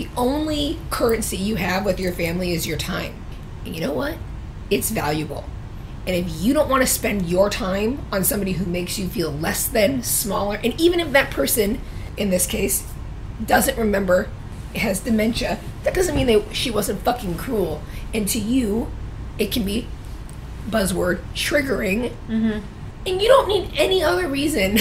The only currency you have with your family is your time. And you know what? It's valuable. And if you don't want to spend your time on somebody who makes you feel less than, smaller, and even if that person, in this case, doesn't remember, has dementia, that doesn't mean that she wasn't fucking cruel. And to you, it can be, buzzword, triggering. Mm-hmm. And you don't need any other reason.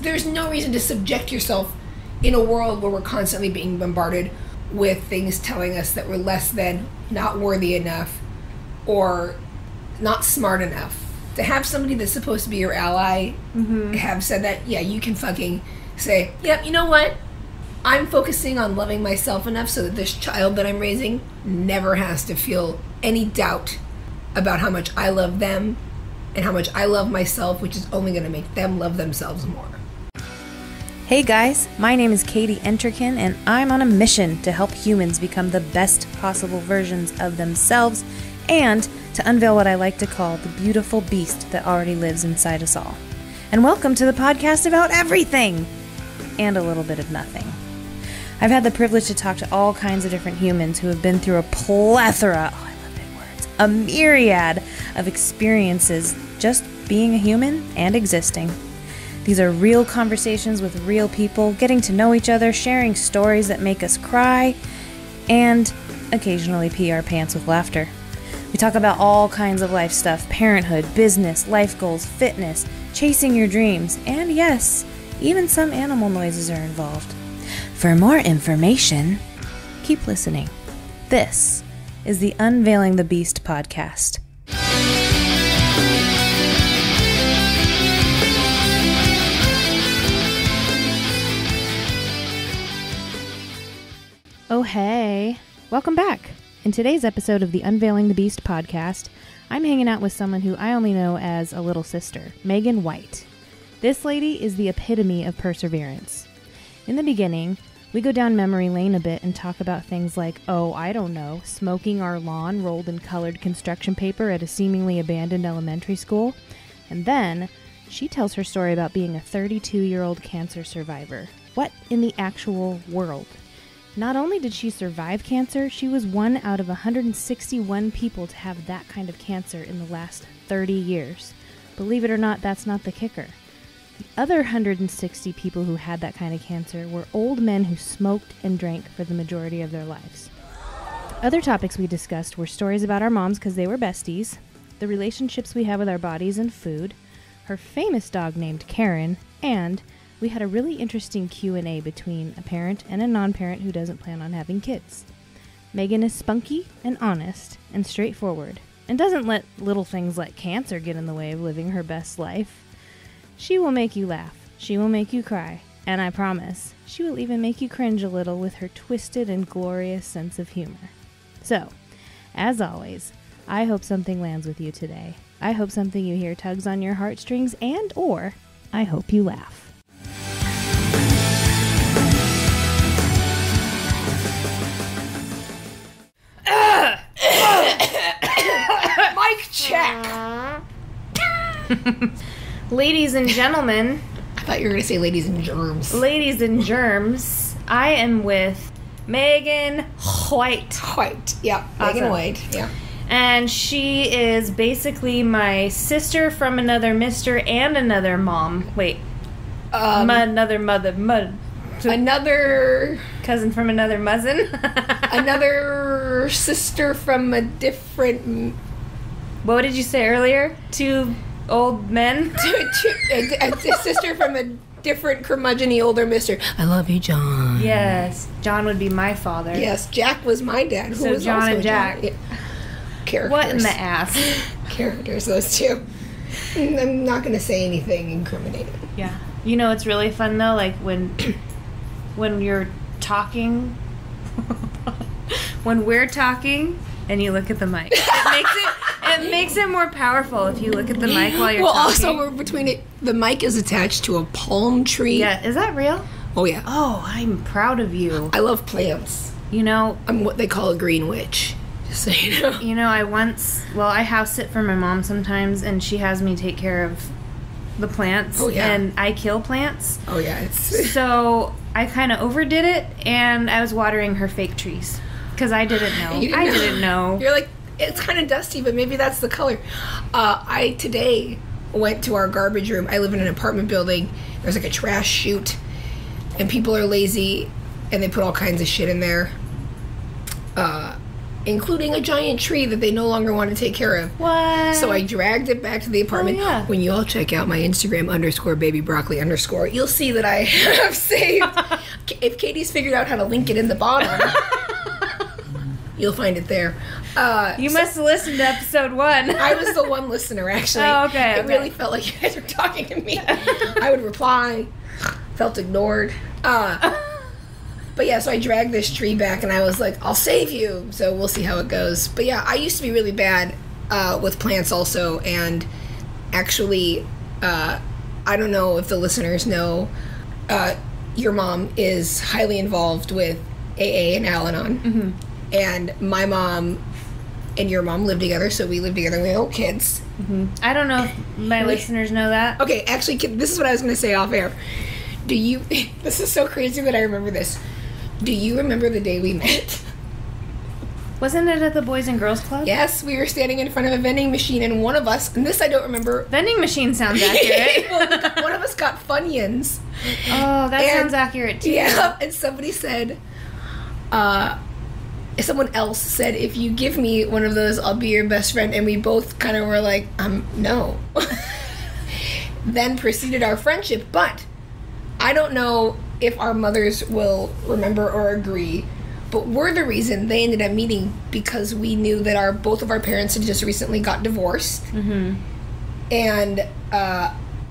There's no reason to subject yourself in a world where we're constantly being bombarded with things telling us that we're less than, not worthy enough, or not smart enough. To have somebody that's supposed to be your ally mm-hmm. have said that, yeah, you can fucking say, yep, you know what? I'm focusing on loving myself enough so that this child that I'm raising never has to feel any doubt about how much I love them and how much I love myself, which is only going to make them love themselves more. Hey guys, my name is Katie Enterkin, and I'm on a mission to help humans become the best possible versions of themselves and to unveil what I like to call the beautiful beast that already lives inside us all. And welcome to the podcast about everything and a little bit of nothing. I've had the privilege to talk to all kinds of different humans who have been through a plethora, oh, I love big words, a myriad of experiences just being a human and existing. These are real conversations with real people, getting to know each other, sharing stories that make us cry, and occasionally pee our pants with laughter. We talk about all kinds of life stuff, parenthood, business, life goals, fitness, chasing your dreams, and yes, even some animal noises are involved. For more information, keep listening. This is the Unveiling the Beast podcast. Oh, hey. Welcome back. In today's episode of the Unveiling the Beast podcast, I'm hanging out with someone who I only know as a little sister, Megan White. This lady is the epitome of perseverance. In the beginning, we go down memory lane a bit and talk about things like, oh, I don't know, smoking our lawn rolled in colored construction paper at a seemingly abandoned elementary school. And then she tells her story about being a 32-year-old cancer survivor. What in the actual world? Not only did she survive cancer, she was one out of 161 people to have that kind of cancer in the last 30 years. Believe it or not, that's not the kicker. The other 160 people who had that kind of cancer were old men who smoked and drank for the majority of their lives. Other topics we discussed were stories about our moms because they were besties, the relationships we have with our bodies and food, her famous dog named Karen, and we had a really interesting Q&A between a parent and a non-parent who doesn't plan on having kids. Megan is spunky and honest and straightforward and doesn't let little things like cancer get in the way of living her best life. She will make you laugh. She will make you cry. And I promise, she will even make you cringe a little with her twisted and glorious sense of humor. So, as always, I hope something lands with you today. I hope something you hear tugs on your heartstrings and or I hope you laugh. Mic check. Ladies and gentlemen. I thought you were going to say ladies and germs. Ladies and germs. I am with Megan White. White. Yeah. Awesome. Megan White. Yeah. And she is basically my sister from another mister and another mom. Wait. Another mother. Another cousin from another muzzin. Another sister from a different. What did you say earlier? Two old men. A sister from a different curmudgeon-y older mister. I love you, John. Yes, John would be my father. Yes, Jack was my dad. Who so was John also and Jack. John. Yeah. Characters. What in the ass? Characters, those two. I'm not going to say anything incriminating. Yeah. You know, it's really fun, though, like, when you're talking, when we're talking, and you look at the mic. It makes it more powerful if you look at the mic while you're talking. Well, also, we're between it. The mic is attached to a palm tree. Yeah, is that real? Oh, yeah. Oh, I'm proud of you. I love plants. You know. I'm what they call a green witch. Just so you know. You know, I once, well, I house sit for my mom sometimes, and she has me take care of the plants. Oh, yeah. And I kill plants. Oh yeah. So I kind of overdid it, and I was watering her fake trees because I didn't know. I didn't know. You're like, it's kind of dusty, but maybe that's the color. I today went to our garbage room. I live in an apartment building. There's like a trash chute, and people are lazy, and they put all kinds of shit in there, including a giant tree that they no longer want to take care of. What? So I dragged it back to the apartment. Oh, yeah. When you all check out my Instagram _babybroccoli_, you'll see that I have saved. If Katie's figured out how to link it in the bottom, you'll find it there. You must have listened to episode 1. I was the one listener, actually. Oh, okay. It really felt like you guys were talking to me. I would reply. Felt ignored. But yeah, so I dragged this tree back, and I was like, I'll save you. So we'll see how it goes. But yeah, I used to be really bad with plants also. And actually, I don't know if the listeners know, your mom is highly involved with AA and Al-Anon. Mm-hmm. And my mom and your mom lived together, so we lived together. We had old kids. Mm-hmm. I don't know if my listeners know that. Okay, actually, this is what I was going to say off air. This is so crazy that I remember this. Do you remember the day we met? Wasn't it at the Boys and Girls Club? Yes, we were standing in front of a vending machine, and one of us, and this I don't remember. Vending machine sounds accurate. Well, one of us got Funyuns. Oh, that sounds accurate, too. Yeah, and somebody said, someone else said, if you give me one of those, I'll be your best friend. And we both kind of were like, no. Then preceded our friendship, but I don't know if our mothers will remember or agree, but we're the reason they ended up meeting because we knew that both of our parents had just recently got divorced. Mm-hmm. And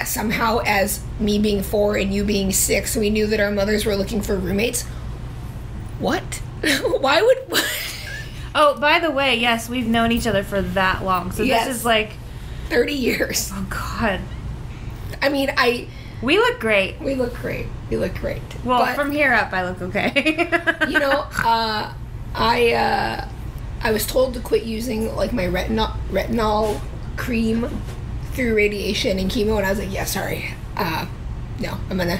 somehow, as me being 4 and you being 6, we knew that our mothers were looking for roommates. What? Why would... Oh, by the way, yes, we've known each other for that long. So yes. This is like... 30 years. Oh, God. I mean, we look great. We look great. Well, but from here up, I look okay. You know, I was told to quit using like my retinol cream through radiation and chemo, and I was like, yeah, sorry, no, I'm gonna.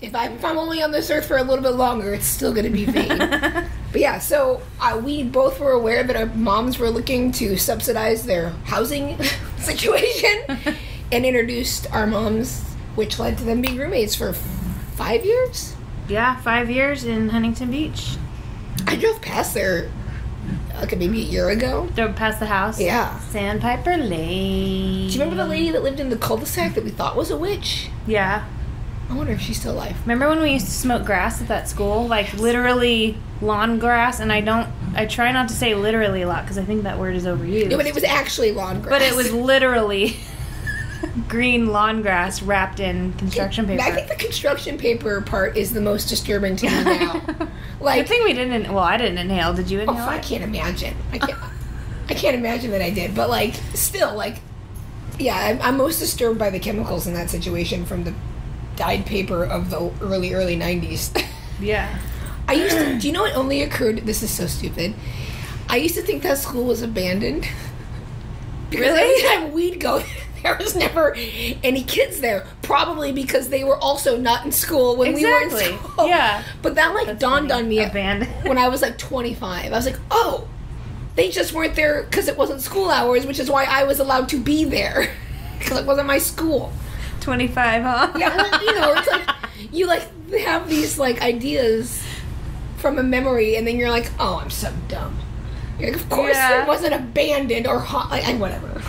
If I'm only on this earth for a little bit longer, it's still gonna be vain. But yeah, so we both were aware that our moms were looking to subsidize their housing situation. And introduced our moms, which led to them being roommates for 5 years? Yeah, 5 years in Huntington Beach. I drove past there, like maybe a year ago. Drove past the house? Yeah. Sandpiper Lane. Do you remember the lady that lived in the cul-de-sac that we thought was a witch? Yeah. I wonder if she's still alive. Remember when we used to smoke grass at that school? Like, literally lawn grass, and I try not to say literally a lot, because I think that word is overused. No, but it was actually lawn grass. But it was literally... green lawn grass wrapped in construction paper. I think the construction paper part is the most disturbing to me now. Like, good thing we didn't. Well, I didn't inhale. Did you inhale? Oh, I can't imagine. I can't imagine that I did. But like, still, like, yeah, I'm most disturbed by the chemicals in that situation from the dyed paper of the early '90s. Yeah. I used to. Do you know it only occurred? This is so stupid. I used to think that school was abandoned. Because every time we'd go. There was never any kids there, probably because they were also not in school when we were in school. Yeah. But that like dawned on me when I was like 25. I was like, oh, they just weren't there because it wasn't school hours, which is why I was allowed to be there because it wasn't my school. 25, huh? Yeah, well, you know, it's like you like have these like ideas from a memory, and then you're like, oh, I'm so dumb. You're like, of course it wasn't abandoned or hot, like whatever.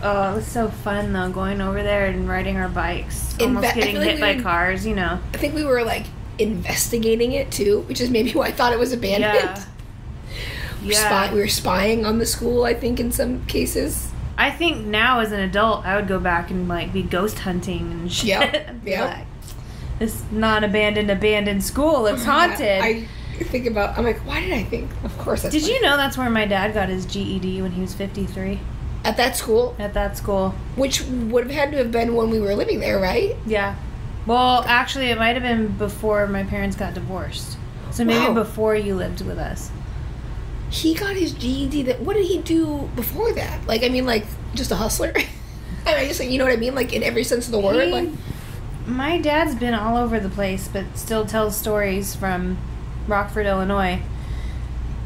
Oh, it was so fun, though, going over there and riding our bikes, almost getting hit by cars, you know. I think we were, like, investigating it, too, which is maybe why I thought it was abandoned. Yeah. We were spying on the school, I think, in some cases. I think now, as an adult, I would go back and, like, be ghost hunting and shit. Yeah. Like, this non-abandoned school, it's haunted. I'm like, why did I think? Of course that's funny. You know that's where my dad got his GED when he was 53? At that school? At that school. Which would have had to have been when we were living there, right? Yeah. Well, actually, it might have been before my parents got divorced. So maybe before you lived with us. He got his GED. What did he do before that? Like, I mean, like, just a hustler? I mean, you know what I mean? Like, in every sense of the word? Like, My dad's been all over the place, but still tells stories from Rockford, Illinois.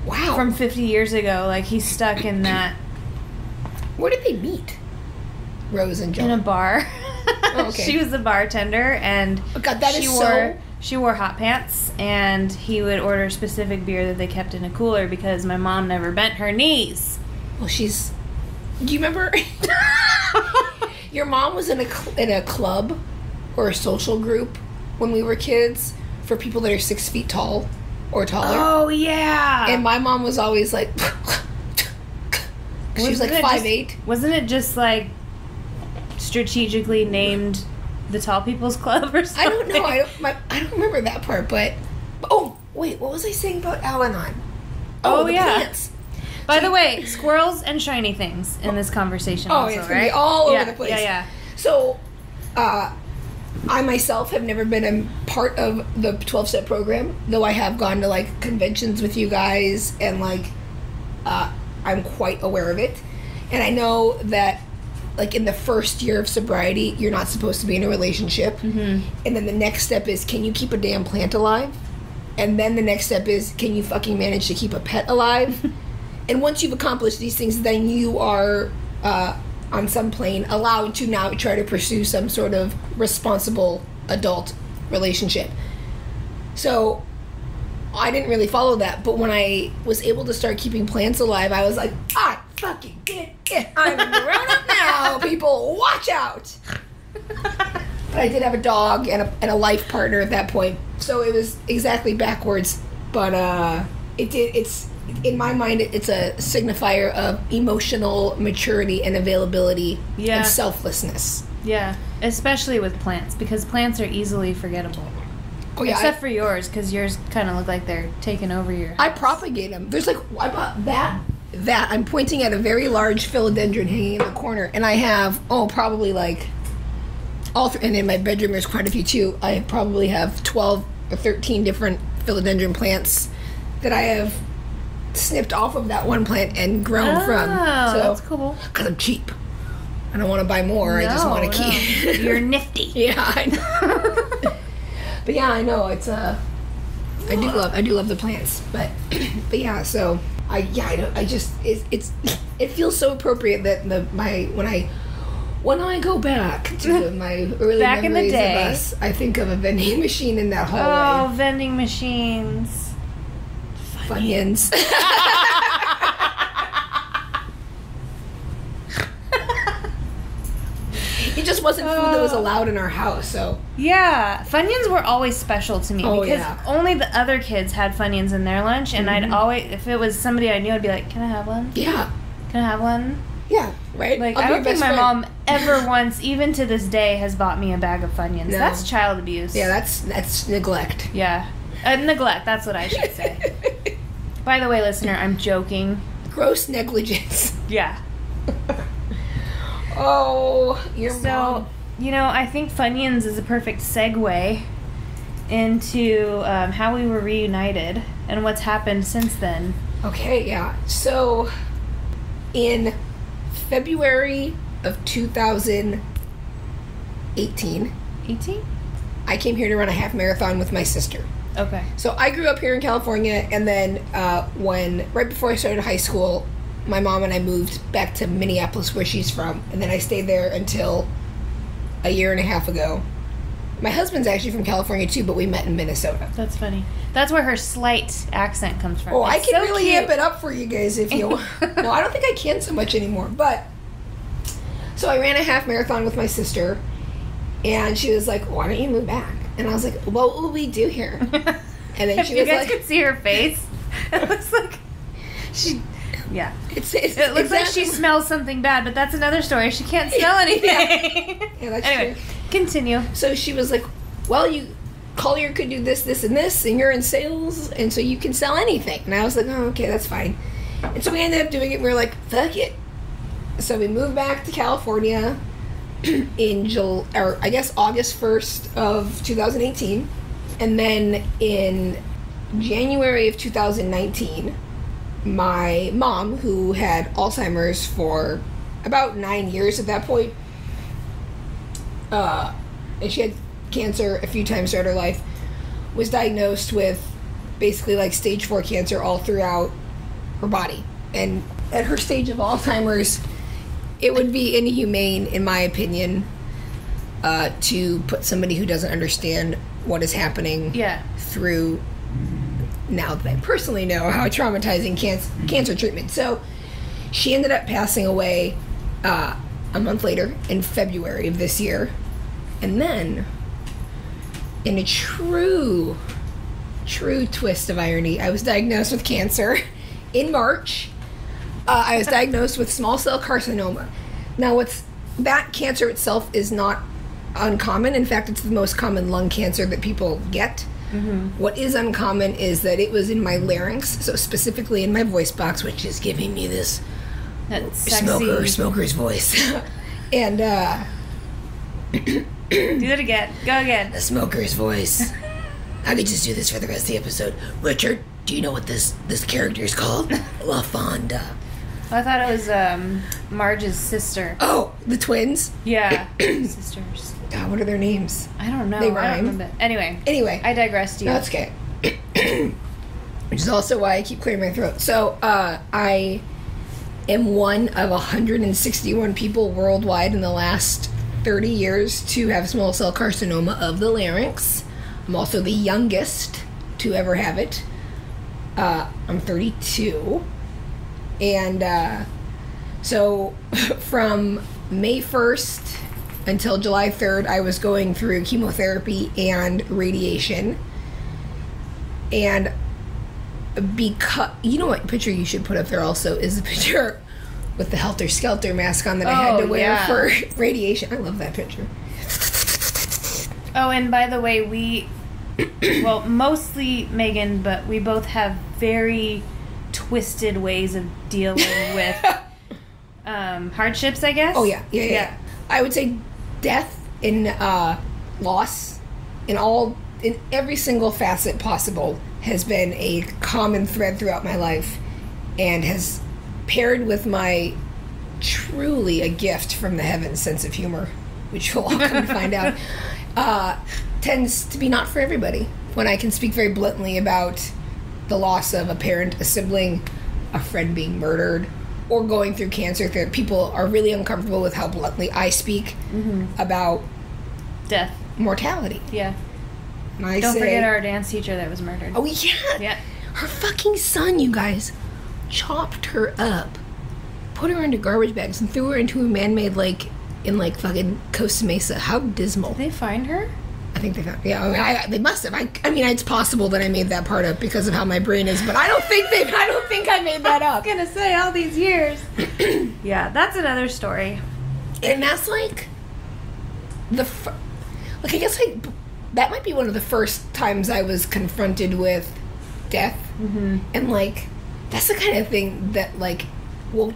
Wow. From 50 years ago. Like, he's stuck in that. Where did they meet? Rose and John. In a bar. Oh, okay. She was the bartender, and she wore hot pants, and he would order specific beer that they kept in a cooler because my mom never bent her knees. Well, she's... Do you remember? Your mom was in a club or a social group when we were kids for people that are 6 feet tall or taller. Oh, yeah. And my mom was always like... She was like 5'8". Wasn't it just like strategically named the Tall People's Club or something? I don't know. I don't remember that part, but... Oh, wait. What was I saying about Al-Anon? Oh, yeah. Plants. By the way, squirrels and shiny things in this conversation. Oh, also, it's going to be all over the place. Yeah, yeah. So, I myself have never been a part of the 12-step program, though I have gone to, like, conventions with you guys, and, like, I'm quite aware of it. And I know that, like, in the first year of sobriety, you're not supposed to be in a relationship. Mm-hmm. And then the next step is, can you keep a damn plant alive? And then the next step is, can you fucking manage to keep a pet alive? And once you've accomplished these things, then you are, on some plane, allowed to now try to pursue some sort of responsible adult relationship. So, I didn't really follow that, but when I was able to start keeping plants alive, I was like, I fucking did it. I'm grown up now, people. Watch out. But I did have a dog and a life partner at that point, so it was exactly backwards, but it's... In my mind, it's a signifier of emotional maturity and availability and selflessness. Yeah, especially with plants, because plants are easily forgettable. Oh, yeah, except for yours, because yours kind of look like they're taking over your house. I propagate them. There's like, I bought that. I'm pointing at a very large philodendron hanging in the corner, and I have, probably like, and in my bedroom there's quite a few too. I probably have 12 or 13 different philodendron plants that I have snipped off of that one plant and grown from. So, that's cool. Because I'm cheap. I don't want to buy more. No, I just want to keep. You're nifty. Yeah, I know. But yeah, I know it's I do love the plants, but yeah. So it feels so appropriate that when I go back to my early back memories in the day, of us, I think of a vending machine in that hallway. Oh, vending machines. Funyuns. It just wasn't food that was allowed in our house, so. Yeah, Funyuns were always special to me because only the other kids had Funyuns in their lunch, and I'd always, if it was somebody I knew, I'd be like, "Can I have one? Yeah. Can I have one?" Yeah, right. Like, I don't think my mom ever once, even to this day, has bought me a bag of Funyuns. No. That's child abuse. Yeah, that's neglect. Yeah. Neglect, that's what I should say. By the way, listener, I'm joking. Gross negligence. Yeah. Mom. You know, I think Funyuns is a perfect segue into how we were reunited and what's happened since then. Okay, yeah. So, in February of 2018... 18? I came here to run a half marathon with my sister. Okay. So I grew up here in California, and then right before I started high school, my mom and I moved back to Minneapolis, where she's from, and then I stayed there until a year and a half ago. My husband's actually from California too, but we met in Minnesota. That's funny. That's where her slight accent comes from. Oh, it's I can so really cute. Amp it up for you guys if you want. No, I don't think I can so much anymore, but... So I ran a half marathon with my sister, and she was like, "Why don't you move back?" And I was like, "What will we do here?" And then she was like... If you guys could see her face, it looks like she... Yeah. It looks like she smells something bad, but that's another story. She can't smell anything. Yeah, that's anyway, true. Continue. So she was like, "Well, Collier could do this, this, and this, and you're in sales, and so you can sell anything." And I was like, "Oh, okay, that's fine." And so we ended up doing it, and we were like, "Fuck it." So we moved back to California... in July, or I guess August 1st of 2018, and then in January of 2019, my mom, who had Alzheimer's for about 9 years at that point, and she had cancer a few times throughout her life, was diagnosed with basically like stage 4 cancer all throughout her body. And at her stage of Alzheimer's, it would be inhumane, in my opinion, to put somebody who doesn't understand what is happening through, now that I personally know, how traumatizing cancer treatment. So she ended up passing away a month later in February of this year. And then, in a true twist of irony, I was diagnosed with cancer in March. I was diagnosed with small cell carcinoma. Now, that cancer itself is not uncommon. In fact, it's the most common lung cancer that people get. Mm-hmm. What is uncommon is that it was in my larynx, so specifically in my voice box, which is giving me this smoker's voice. And do that again. Go again. The smoker's voice. I could just do this for the rest of the episode. Richard, do you know what this character is called? La Fonda. Well, I thought it was Marge's sister. Oh, the twins? Yeah. Sisters. God, what are their names? I don't know. They rhyme. I don't remember. Anyway. I digressed. No, that's okay. Which is also why I keep clearing my throat. So, I am one of 161 people worldwide in the last 30 years to have small cell carcinoma of the larynx. I'm also the youngest to ever have it. I'm 32. And so from May 1st until July 3rd, I was going through chemotherapy and radiation. And because, you know what picture you should put up there also is the picture with the Helter-Skelter mask on that I had to wear for radiation. I love that picture. Oh, and by the way, we, well, mostly Megan, but we both have very twisted ways of dealing with hardships, I guess. Oh, yeah. I would say death and loss in every single facet possible has been a common thread throughout my life, and has paired with my truly a gift from the heavens sense of humor, which we'll all come to find out, tends to be not for everybody. When I can speak very bluntly about the loss of a parent, a sibling, a friend being murdered, or going through cancer therapy, people are really uncomfortable with how bluntly I speak about death, mortality. Yeah. Don't forget our dance teacher that was murdered. Oh, yeah. Yeah. Her fucking son, you guys, chopped her up, put her into garbage bags, and threw her into a man-made lake in, like, fucking Costa Mesa. How dismal. Did they find her? I think they found her. Yeah, they must have. I mean, it's possible that I made that part up because of how my brain is, but I don't think I made that up. I was going to say, all these years. Yeah, that's another story. And that's, like, I guess, like, that might be one of the first times I was confronted with death. Mm-hmm. And, like, that's the kind of thing that, like, will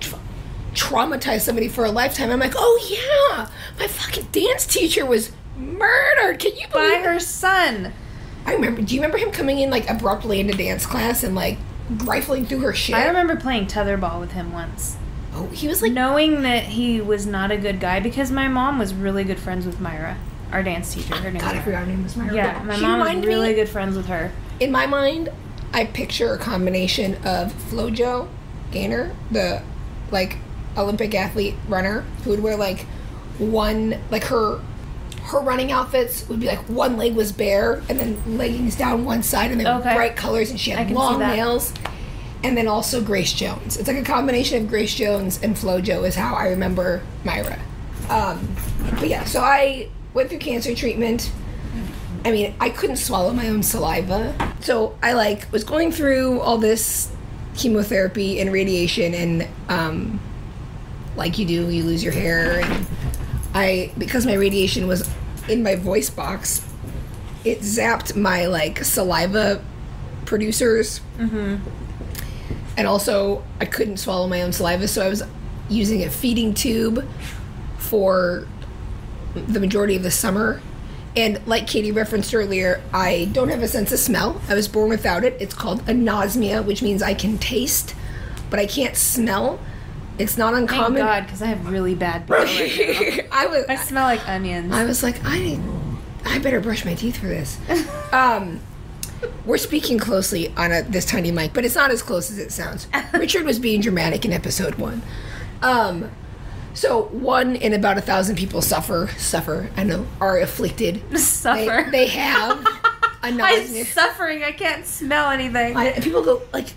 traumatize somebody for a lifetime. I'm like, oh, yeah, my fucking dance teacher was murdered. Can you believe her son? I remember. Do you remember him coming in, like, abruptly into dance class and, like, rifling through her shit? I remember playing tetherball with him once. Oh, he was, like... Knowing that he was not a good guy, because my mom was really good friends with Myra, our dance teacher. Her name God, I forgot her name was Myra. Yeah, my mom was really good friends with her. In my mind, I picture a combination of Flo Jo Gaynor, the, like, Olympic athlete runner, who would wear, like, one, like, her running outfits would be, like, one leg was bare, and then leggings down one side, and they were bright colors, and she had long nails. And then also Grace Jones. It's, like, a combination of Grace Jones and Flo Jo is how I remember Myra. But, yeah, so I went through cancer treatment. I mean, I couldn't swallow my own saliva. So I, like, was going through all this chemotherapy and radiation, and, like you do, you lose your hair, and because my radiation was in my voice box, it zapped my, like, saliva producers, and also I couldn't swallow my own saliva, so I was using a feeding tube for the majority of the summer. And like Katie referenced earlier, I don't have a sense of smell. I was born without it. It's called anosmia, which means I can taste, but I can't smell. It's not uncommon. Thank God, because I have really bad breath. I smell like onions. I was like, I I better brush my teeth for this. We're speaking closely on this tiny mic, but it's not as close as it sounds. Richard was being dramatic in episode 1. So 1 in about 1,000 people suffer, I know, are afflicted. Suffer. They have anosmia. I'm suffering. I can't smell anything. People go, like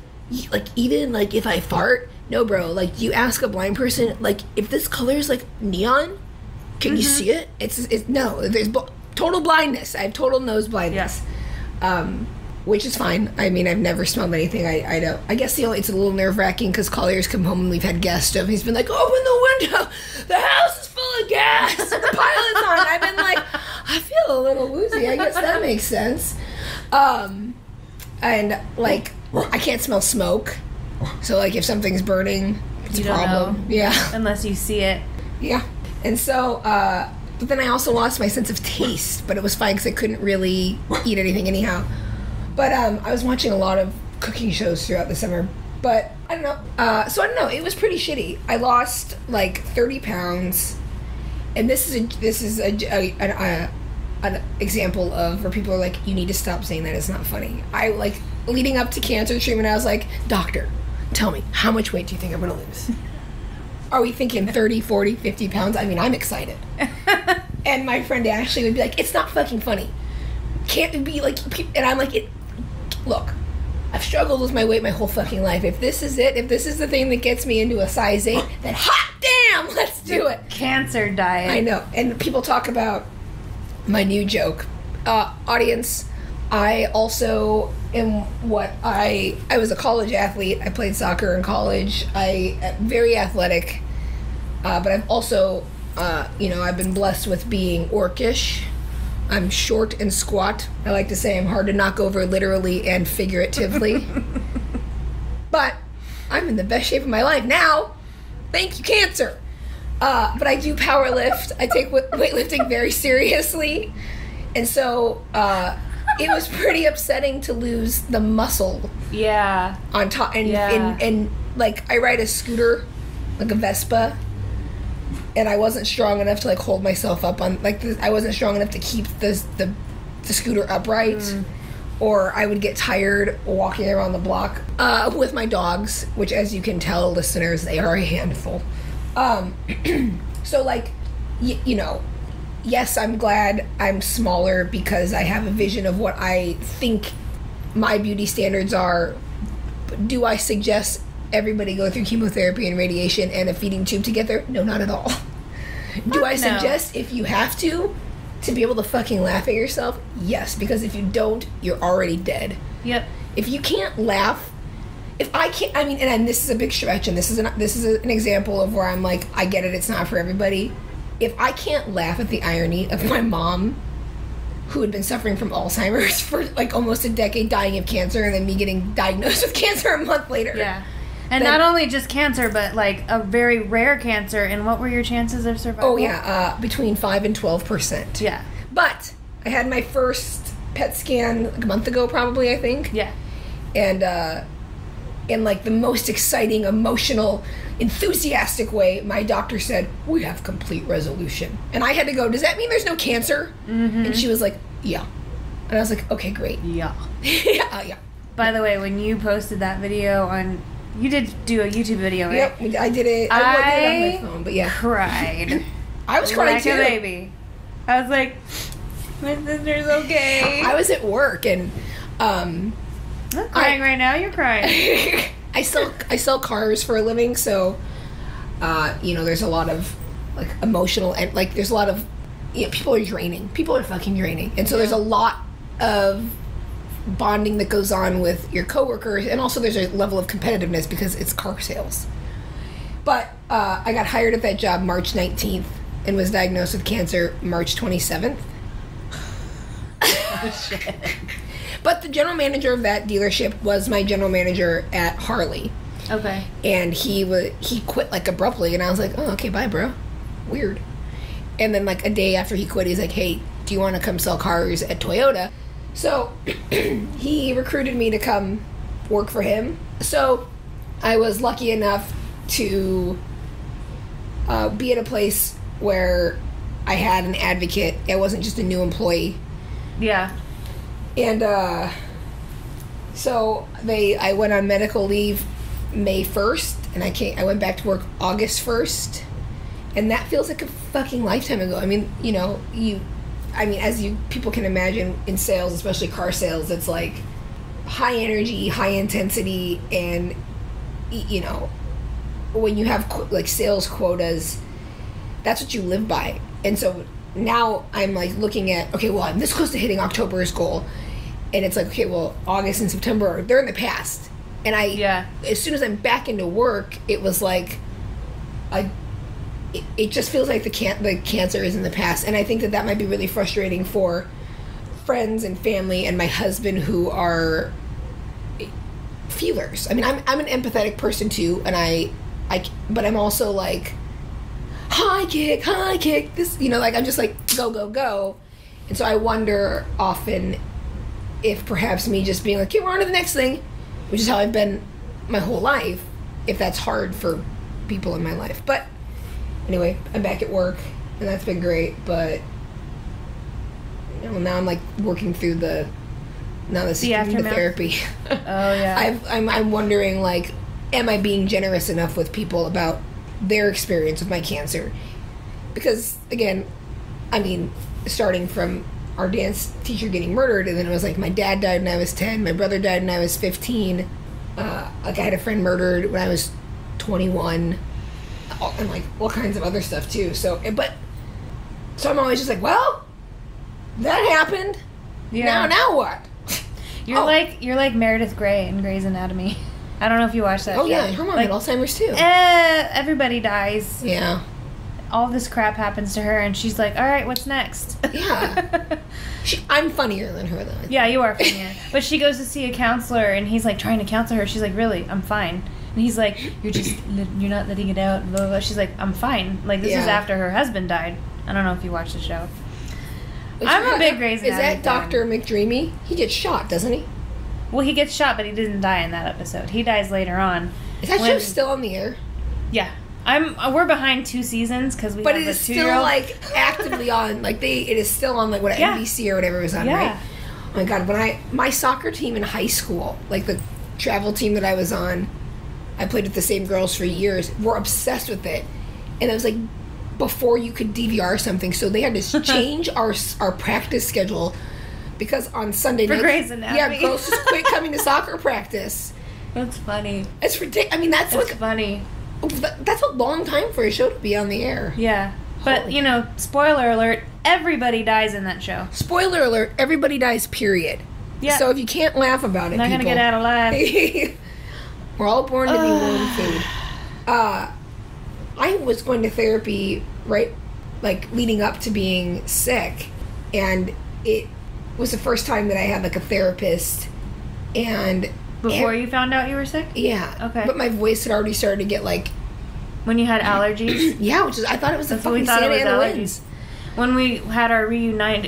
even, like, if I fart, no, bro. Like, you ask a blind person, like, if this color is, like, neon, can you see it? It's no. There's total blindness. I have total nose blindness. Yes. Which is fine. I mean, I've never smelled anything. I don't. I guess it's a little nerve-wracking because Collier's come home and we've had gas stuff. He's been like, open the window. The house is full of gas. The pilot's on. I've been like, I feel a little woozy. I guess that makes sense. And, like, I can't smell smoke. So, like, if something's burning, it's a problem. Know. Yeah. Unless you see it. Yeah. And so, but then I also lost my sense of taste, but it was fine because I couldn't really eat anything anyhow. But I was watching a lot of cooking shows throughout the summer, but I don't know. So I don't know. It was pretty shitty. I lost like 30 pounds, and this is an example of where people are like, you need to stop saying that. It's not funny. I like leading up to cancer treatment. I was like, doctor, tell me, how much weight do you think I'm gonna lose? Are we thinking 30, 40, 50 pounds? I mean, I'm excited. And my friend Ashley would be like, it's not fucking funny. Can't it be like? And I'm like, look, I've struggled with my weight my whole fucking life. If this is it, if this is the thing that gets me into a size 8, then hot damn, let's do it. Cancer diet. I know. And people talk about my new joke. Audience, I also am what I was a college athlete. I played soccer in college. I'm very athletic, but I've also, you know, I've been blessed with being orcish. I'm short and squat. I like to say I'm hard to knock over literally and figuratively. But I'm in the best shape of my life now. Thank you, cancer. But I do power lift. I take weightlifting very seriously. And so it was pretty upsetting to lose the muscle. Yeah. On top. And, yeah. And like, I ride a scooter, like a Vespa. And I wasn't strong enough to like hold myself up on like this. I wasn't strong enough to keep the scooter upright, or I would get tired walking around the block with my dogs, which, as you can tell, listeners, they are a handful. So like, you know, yes, I'm glad I'm smaller because I have a vision of what I think my beauty standards are. But do I suggest everybody go through chemotherapy and radiation and a feeding tube together? No, not at all. Do I suggest if you have to be able to fucking laugh at yourself? Yes, because if you don't, you're already dead. Yep. If you can't laugh, if I can't, I mean, and this is a big stretch, and this is an example of where I'm like, I get it, it's not for everybody. If I can't laugh at the irony of my mom, who had been suffering from Alzheimer's for like almost a decade, dying of cancer, and then me getting diagnosed with cancer a month later. Yeah. And then, not only just cancer, but, like, a very rare cancer. And what were your chances of survival? Oh, yeah. Between 5 and 12%. Yeah. But I had my first PET scan like a month ago, probably, I think. Yeah. And in, like, the most exciting, emotional, enthusiastic way, my doctor said, we have complete resolution. And I had to go, does that mean there's no cancer? Mm-hmm. And she was like, yeah. And I was like, okay, great. Yeah. Yeah. By the way, when you posted that video on... You did do a YouTube video, right? Yep, I did it. I did it on my phone, but yeah. Cried. I was crying too. Like a baby. I was like, my sister's okay. I was at work and I'm crying right now. You're crying. I sell cars for a living, so you know, there's a lot of like emotional and like there's a lot of, you know, people are draining. People are fucking draining, and so there's a lot of bonding that goes on with your coworkers, and also there's a level of competitiveness because it's car sales. But I got hired at that job March 19th and was diagnosed with cancer March 27th. Oh, shit. But the general manager of that dealership was my general manager at Harley. Okay. And he quit like abruptly, and I was like, oh, okay, bye, bro. Weird. And then like a day after he quit, he's like, hey, do you want to come sell cars at Toyota? So he recruited me to come work for him. So I was lucky enough to be at a place where I had an advocate. I wasn't just a new employee. Yeah. And so I went on medical leave May 1st, and I went back to work August 1st, and that feels like a fucking lifetime ago. I mean, you know, as you people can imagine in sales, especially car sales, it's like high energy, high intensity, and you know, when you have like sales quotas, that's what you live by. And so now I'm like looking at, okay, well, I'm this close to hitting October's goal, and it's like, okay, well, August and September, they're in the past. And as soon as I'm back into work, it was like, it just feels like the cancer is in the past. And I think that might be really frustrating for friends and family and my husband, who are feelers. I mean, I'm an empathetic person too, and but I'm also like, high kick, this, you know, like I'm just like, go, go, go. And so I wonder often if perhaps me just being like, okay, we're on to the next thing, which is how I've been my whole life, if that's hard for people in my life. But anyway, I'm back at work, and that's been great, but you know, now I'm like working through the aftermath. Therapy. Oh yeah. I'm wondering, like, am I being generous enough with people about their experience with my cancer? Because again, I mean, starting from our dance teacher getting murdered, and then it was like my dad died when I was 10, my brother died when I was 15, like I had a friend murdered when I was 21, and like all kinds of other stuff too. So I'm always just like, well, that happened. Yeah. Now what? You're like Meredith Grey in Grey's Anatomy. I don't know if you watch that. Oh show. Yeah, her mom had Alzheimer's too. Everybody dies. Yeah. All this crap happens to her, and she's like, all right, what's next? Yeah. I'm funnier than her, though. Yeah, you are funnier. But she goes to see a counselor, and he's, like, trying to counsel her. She's like, really? I'm fine. And he's like, you're not letting it out, blah, blah, blah. She's like, I'm fine. Like, this is after her husband died. I don't know if you watch the show. I'm a big Grey's Anatomy. Is that Dr. McDreamy? He gets shot, doesn't he? Well, he gets shot, but he didn't die in that episode. He dies later on. Is that show still on the air? Yeah. We're behind 2 seasons because we have a 2-year-old. But it is still like actively on. Like it is still on like NBC or whatever it was on, right? Oh my god! My soccer team in high school, like the travel team that I was on, I played with the same girls for years. We're obsessed with it, and it was like before you could DVR something, so they had to change our practice schedule because on Sunday night, Grey's Anatomy, yeah, girls just quit coming to soccer practice. That's funny. It's ridiculous. I mean, that's funny. That's a long time for a show to be on the air. Yeah. But, you know, spoiler alert, everybody dies in that show. Spoiler alert, everybody dies, period. Yeah. So if you can't laugh about it, not going to get out alive. We're all born to be warm food. I was going to therapy, right, like, leading up to being sick. And it was the first time that I had, like, a therapist. And... Before you found out you were sick? Yeah. Okay. But my voice had already started to get like... When you had allergies? Yeah, which is... I thought it was the fucking Santa Ana winds. When we had our reunion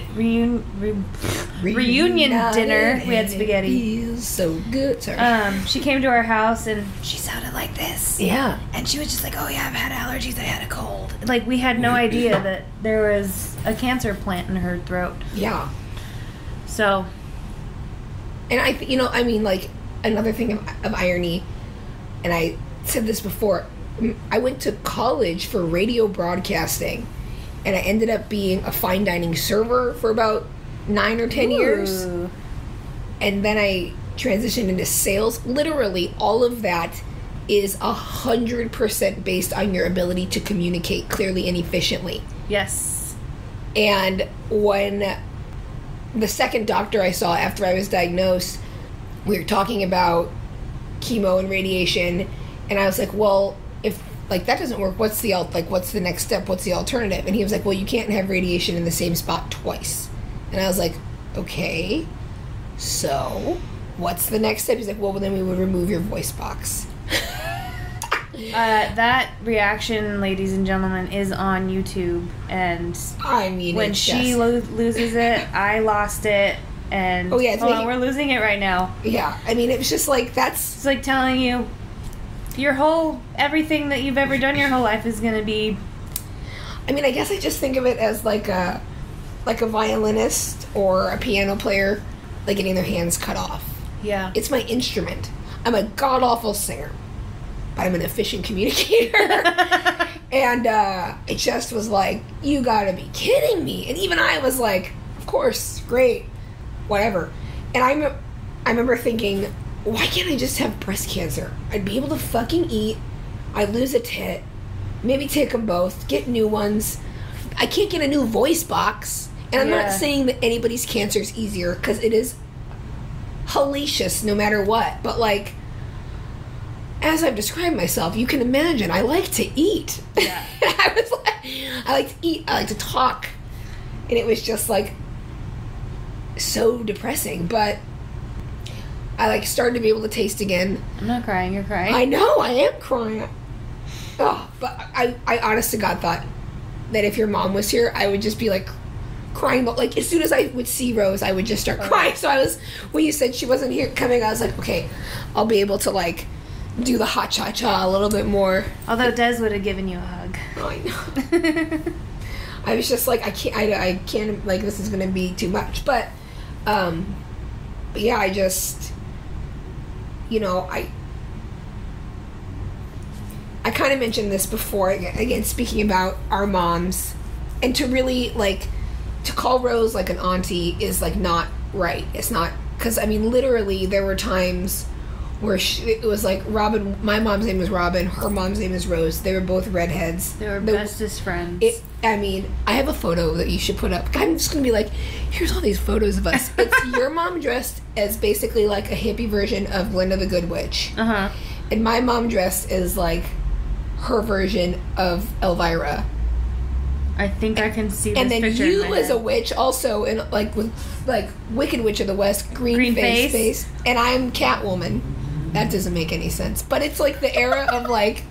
dinner, we had spaghetti. It feels so good. Sorry. She came to our house and she sounded like this. Yeah. And she was just like, oh yeah, I've had allergies, I had a cold. Like, we had no idea that there was a cancer plant in her throat. Yeah. So... And you know, I mean, like... Another thing of irony, and I said this before, I went to college for radio broadcasting, and I ended up being a fine dining server for about 9 or 10 years. And then I transitioned into sales. Literally, all of that is 100% based on your ability to communicate clearly and efficiently. Yes. And when the second doctor I saw after I was diagnosed, we were talking about chemo and radiation, and I was like, well, if like that doesn't work, what's the next step? What's the alternative? And he was like, well, you can't have radiation in the same spot twice. And I was like, okay, so what's the next step? He's like, well, then we would remove your voice box. That reaction, ladies and gentlemen, is on YouTube. And I mean, when she loses it, I lost it. And, oh, yeah, hold on, we're losing it right now. Yeah, I mean, it was just like, that's... It's like telling you, everything that you've ever done your whole life is going to be I mean, I guess I just think of it as like a violinist or a piano player, like getting their hands cut off. Yeah. It's my instrument. I'm a god-awful singer, but I'm an efficient communicator. And it just was like, you gotta be kidding me. And even I was like, of course, great, whatever. And I remember thinking, why can't I just have breast cancer? I'd be able to fucking eat. I'd lose a tit. Maybe take them both. Get new ones. I can't get a new voice box. And I'm not saying that anybody's cancer is easier, because it is hellacious no matter what. But like, as I've described myself, you can imagine I like to eat. Yeah. I was like, I like to eat. I like to talk. And it was just like so depressing. But I like started to be able to taste again. I'm not crying. You're crying. I know. I am crying. Oh, but I honest to God thought that if your mom was here, I would just be like crying. But like as soon as I would see Rose, I would just start crying. So I was, when you said she wasn't here coming, I was like, okay, I'll be able to like do the hot cha-cha a little bit more. Although Des would have given you a hug. Oh, I know. I was just like, I can't, like, this is going to be too much. But yeah, I just, you know, I kind of mentioned this before, again, speaking about our moms, and to really, like, to call Rose, like, an auntie is, like, not right. It's not, because, I mean, literally, there were times where it was, like, Robin, my mom's name was Robin, her mom's name is Rose. They were both redheads. They were bestest friends. I mean, I have a photo that you should put up. I'm just going to be like, here's all these photos of us. It's your mom dressed as basically, like, a hippie version of Glinda the Good Witch. Uh-huh. And my mom dressed as, like, her version of Elvira. I think I can see this picture. And then you as a witch also, in like with like Wicked Witch of the West, green face, and I'm Catwoman. That doesn't make any sense, but it's like the era of like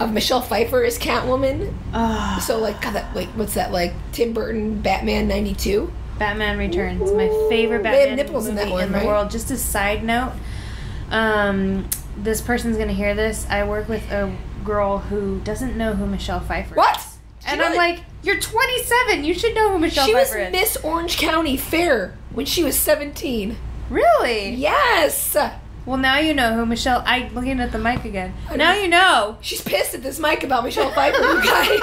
of Michelle Pfeiffer as Catwoman. So like God, that like what's that like Tim Burton Batman '92? Batman Returns, my favorite Batman. They have nipples movie in that one, right? The world. Just a side note, this person's gonna hear this. I work with a girl who doesn't know who Michelle Pfeiffer is. What? And I'm like, you're 27. You should know who Michelle Pfeiffer is. She was Miss Orange County Fair when she was 17. Really? Yes. Well, now you know who Michelle... I'm looking at the mic again. Now you know. She's pissed at this mic about Michelle Pfeiffer, you guys.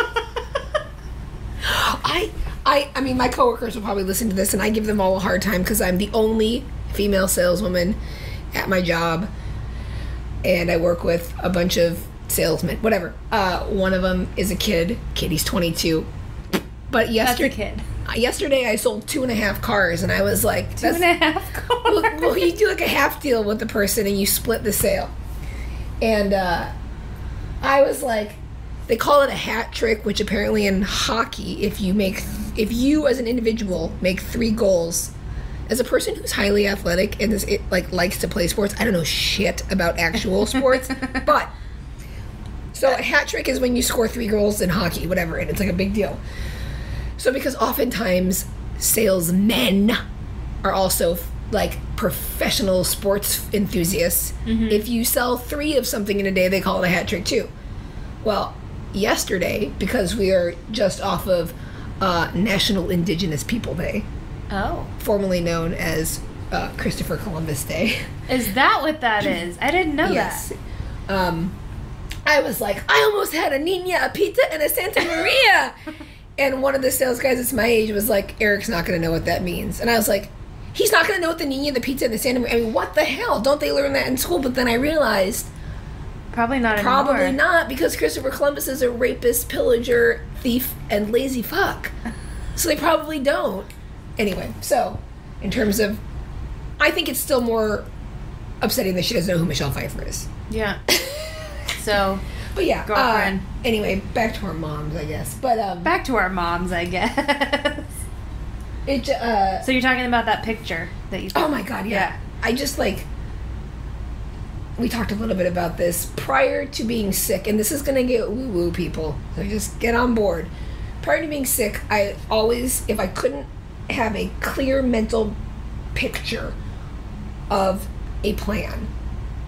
I mean, my coworkers will probably listen to this, and I give them all a hard time because I'm the only female saleswoman at my job, and I work with a bunch of salesman, whatever. One of them is a kid. Katie's 22. But yesterday I sold 2.5 cars, and I was like, 2.5 cars? Well, you do like a half deal with the person, and you split the sale. And I was like, they call it a hat trick, which apparently in hockey, if you as an individual make 3 goals, as a person who's highly athletic and likes to play sports, I don't know shit about actual sports, but... So a hat trick is when you score 3 goals in hockey, whatever, and it's like a big deal. So because oftentimes salesmen are also like professional sports enthusiasts. Mm-hmm. If you sell 3 of something in a day, they call it a hat trick too. Well, yesterday, because we are just off of National Indigenous People Day, formerly known as Christopher Columbus Day. Is that what that is? I didn't know that. Yes. I was like, I almost had a Nina, a Pita, and a Santa Maria. And one of the sales guys that's my age was like, Eric's not going to know what that means. And I was like, he's not going to know what the Nina, the Pita, and the Santa Maria. I mean, what the hell? Don't they learn that in school? But then I realized... Probably not, because Christopher Columbus is a rapist, pillager, thief, and lazy fuck. So they probably don't. Anyway, so in terms of... I think it's still more upsetting that she doesn't know who Michelle Pfeiffer is. Yeah. So, but yeah, girlfriend. Anyway, back to our moms, I guess. But It. So you're talking about that picture that you. Oh my God! Yeah. I just like. We talked a little bit about this prior to being sick, and this is gonna get woo woo, people. So just get on board. Prior to being sick, I always, if I couldn't have a clear mental picture of a plan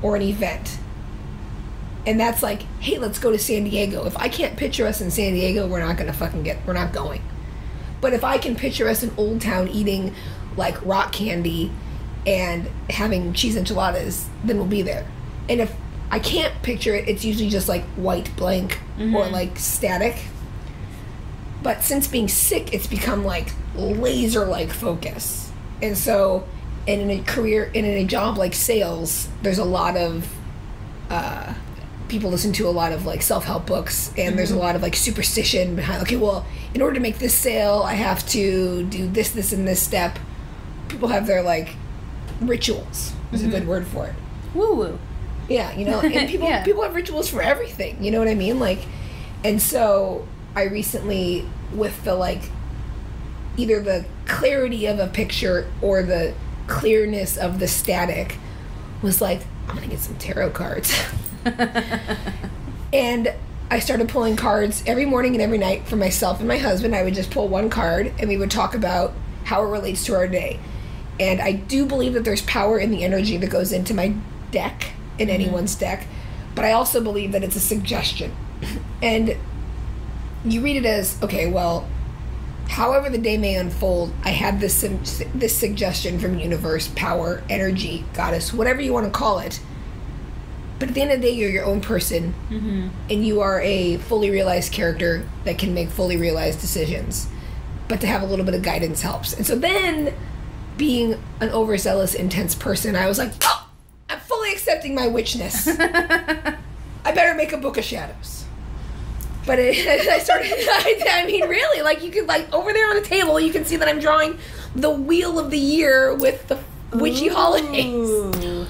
or an event. And that's like, hey, let's go to San Diego. If I can't picture us in San Diego, we're not going to fucking get, we're not going. But if I can picture us in Old Town eating like rock candy and having cheese enchiladas, then we'll be there. And if I can't picture it, it's usually just like white blank or like static. But since being sick, it's become like laser-like focus. And so, and in a career, and in a job like sales, there's a lot of, people listen to a lot of like self-help books, and there's a lot of like superstition behind, okay, well, in order to make this sale, I have to do this, this, and this step. People have their like rituals is a good word for it. Woo-woo. Yeah, you know, and people people have rituals for everything, you know what I mean? Like, and so I recently, with the like, either the clarity of a picture or the clearness of the static, was like, I'm gonna get some tarot cards. And I started pulling cards every morning and every night for myself and my husband. I would just pull one card and we would talk about how it relates to our day. And I do believe that there's power in the energy that goes into my deck, in anyone's deck, but I also believe that it's a suggestion. And you read it as, okay, well, however the day may unfold, I had this suggestion from universe, power, energy, goddess, whatever you want to call it. But at the end of the day, you're your own person, and you are a fully realized character that can make fully realized decisions. But to have a little bit of guidance helps. And so then, being an overzealous, intense person, I was like, oh, I'm fully accepting my witchness. I better make a book of shadows. But I started, I mean, really, like, you could, like, over there on the table, you can see that I'm drawing the wheel of the year with the witchy holidays.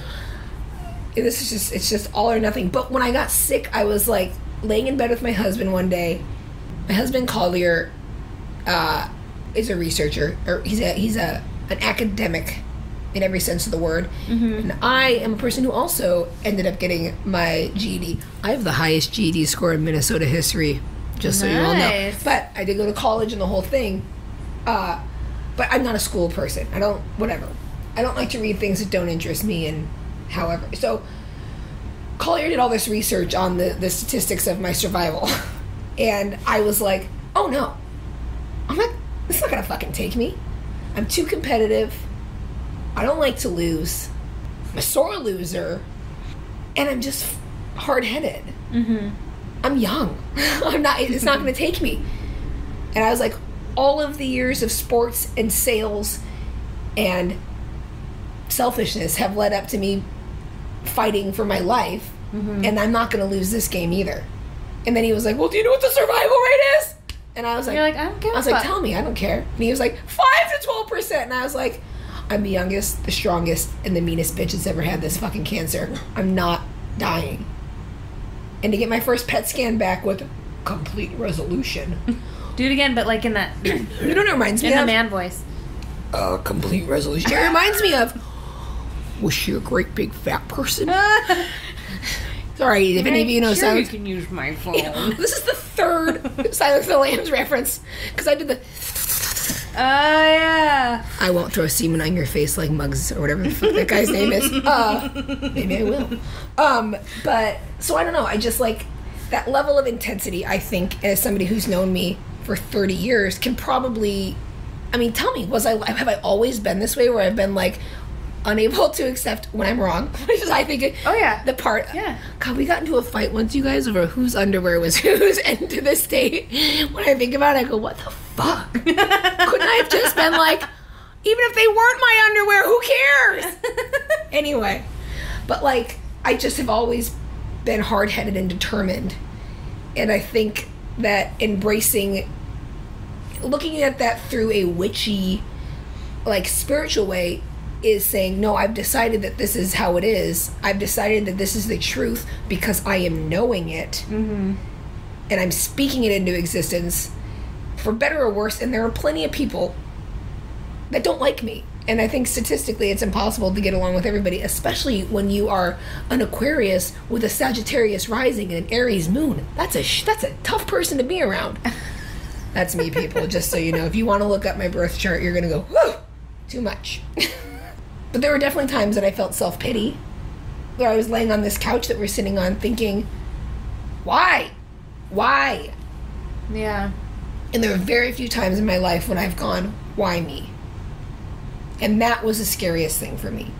And this is just, it's just all or nothing. But when I got sick, I was, like, laying in bed with my husband one day. My husband, Collier, is a researcher, or he's an academic in every sense of the word. And I am a person who also ended up getting my GED. I have the highest GED score in Minnesota history, just so you all know. But I did go to college and the whole thing. But I'm not a school person. I don't, whatever. I don't like to read things that don't interest me, and however. So Collier did all this research on the statistics of my survival. And I was like, oh no, it's not gonna fucking take me. I'm too competitive. I don't like to lose. I'm a sore loser. And I'm just hard-headed. I'm young. It's not going to take me. And I was like, all of the years of sports and sales and selfishness have led up to me fighting for my life. And I'm not going to lose this game either. And then he was like, well, do you know what the survival rate is? And I was like, I don't care. I was like, tell me, I don't care. And he was like, 5 to 12%. And I was like, I'm the youngest, the strongest, and the meanest bitch that's ever had this fucking cancer. I'm not dying. And to get my first PET scan back with complete resolution. Do it again, but like in that. You know what it reminds me of? In the man voice. Complete resolution. It reminds me of, was she a great big fat person? Sorry, if any of you know silence. You can use my phone. This is the third Silence of the Lambs reference, because I did the. Oh, yeah. I won't throw semen on your face like Muggs or whatever the fuck that guy's name is. Maybe I will. But, so I don't know. I just like that level of intensity, I think, as somebody who's known me for 30 years can probably, I mean, tell me, have I always been this way where I've been like unable to accept when I'm wrong? Which is, I think, the part. Yeah. God, we got into a fight once, you guys, over whose underwear was whose. And to this day, when I think about it, I go, what the fuck? Couldn't I have just been like, even if they weren't my underwear, who cares? Anyway, but like, I just have always been hard-headed and determined, and I think that embracing, looking at that through a witchy, like spiritual way, is saying, no, I've decided that this is how it is. I've decided that this is the truth because I am knowing it, and I'm speaking it into existence. For better or worse, and there are plenty of people that don't like me. And I think statistically it's impossible to get along with everybody, especially when you are an Aquarius with a Sagittarius rising and an Aries moon. That's a tough person to be around. That's me, people, just so you know. If you want to look up my birth chart, you're going to go, whoa, too much. But there were definitely times that I felt self-pity, where I was laying on this couch that we're sitting on thinking, Why? Yeah. And there are very few times in my life when I've gone, why me? And that was the scariest thing for me.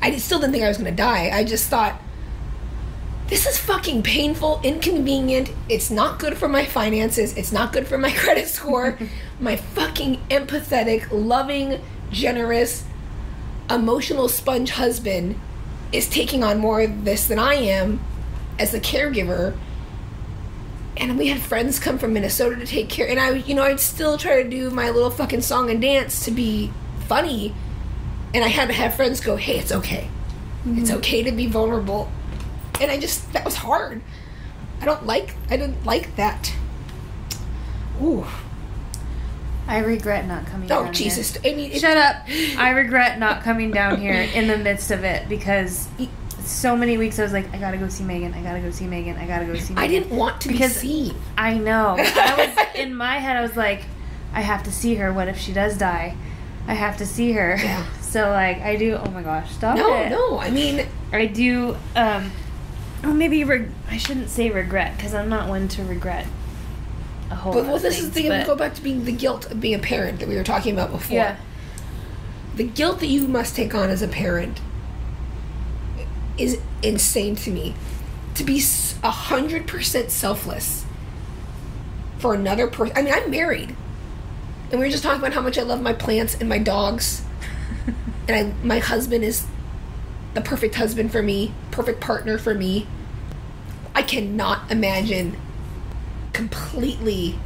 I still didn't think I was going to die. I just thought, this is fucking painful, inconvenient. It's not good for my finances. It's not good for my credit score. My fucking empathetic, loving, generous, emotional sponge husband is taking on more of this than I am as the caregiver. And we had friends come from Minnesota to take care. And I, you know, I'd still try to do my little fucking song and dance to be funny. And I had to have friends go, hey, it's okay. Mm-hmm. It's okay to be vulnerable. And I just, that was hard. I didn't like that. Ooh. I regret not coming down here. Oh, Jesus. I mean, shut up. I regret not coming down here in the midst of it, because so many weeks I was like, I gotta go see Megan. I gotta go see Megan. I gotta go see Megan. I didn't want to be seen. I know. I was, in my head, I was like, I have to see her. What if she does die? I have to see her. Yeah. So, like, I do, oh my gosh, stop it. No, I mean. I do, well, maybe I shouldn't say regret, because I'm not one to regret a whole lot. But well, this is the thing, we go back to being the guilt of being a parent that we were talking about before. Yeah. The guilt that you must take on as a parent is insane to me. To be 100% selfless for another person. I mean, I'm married, and we were just talking about how much I love my plants and my dogs, and my husband is the perfect husband for me, perfect partner for me. I cannot imagine completely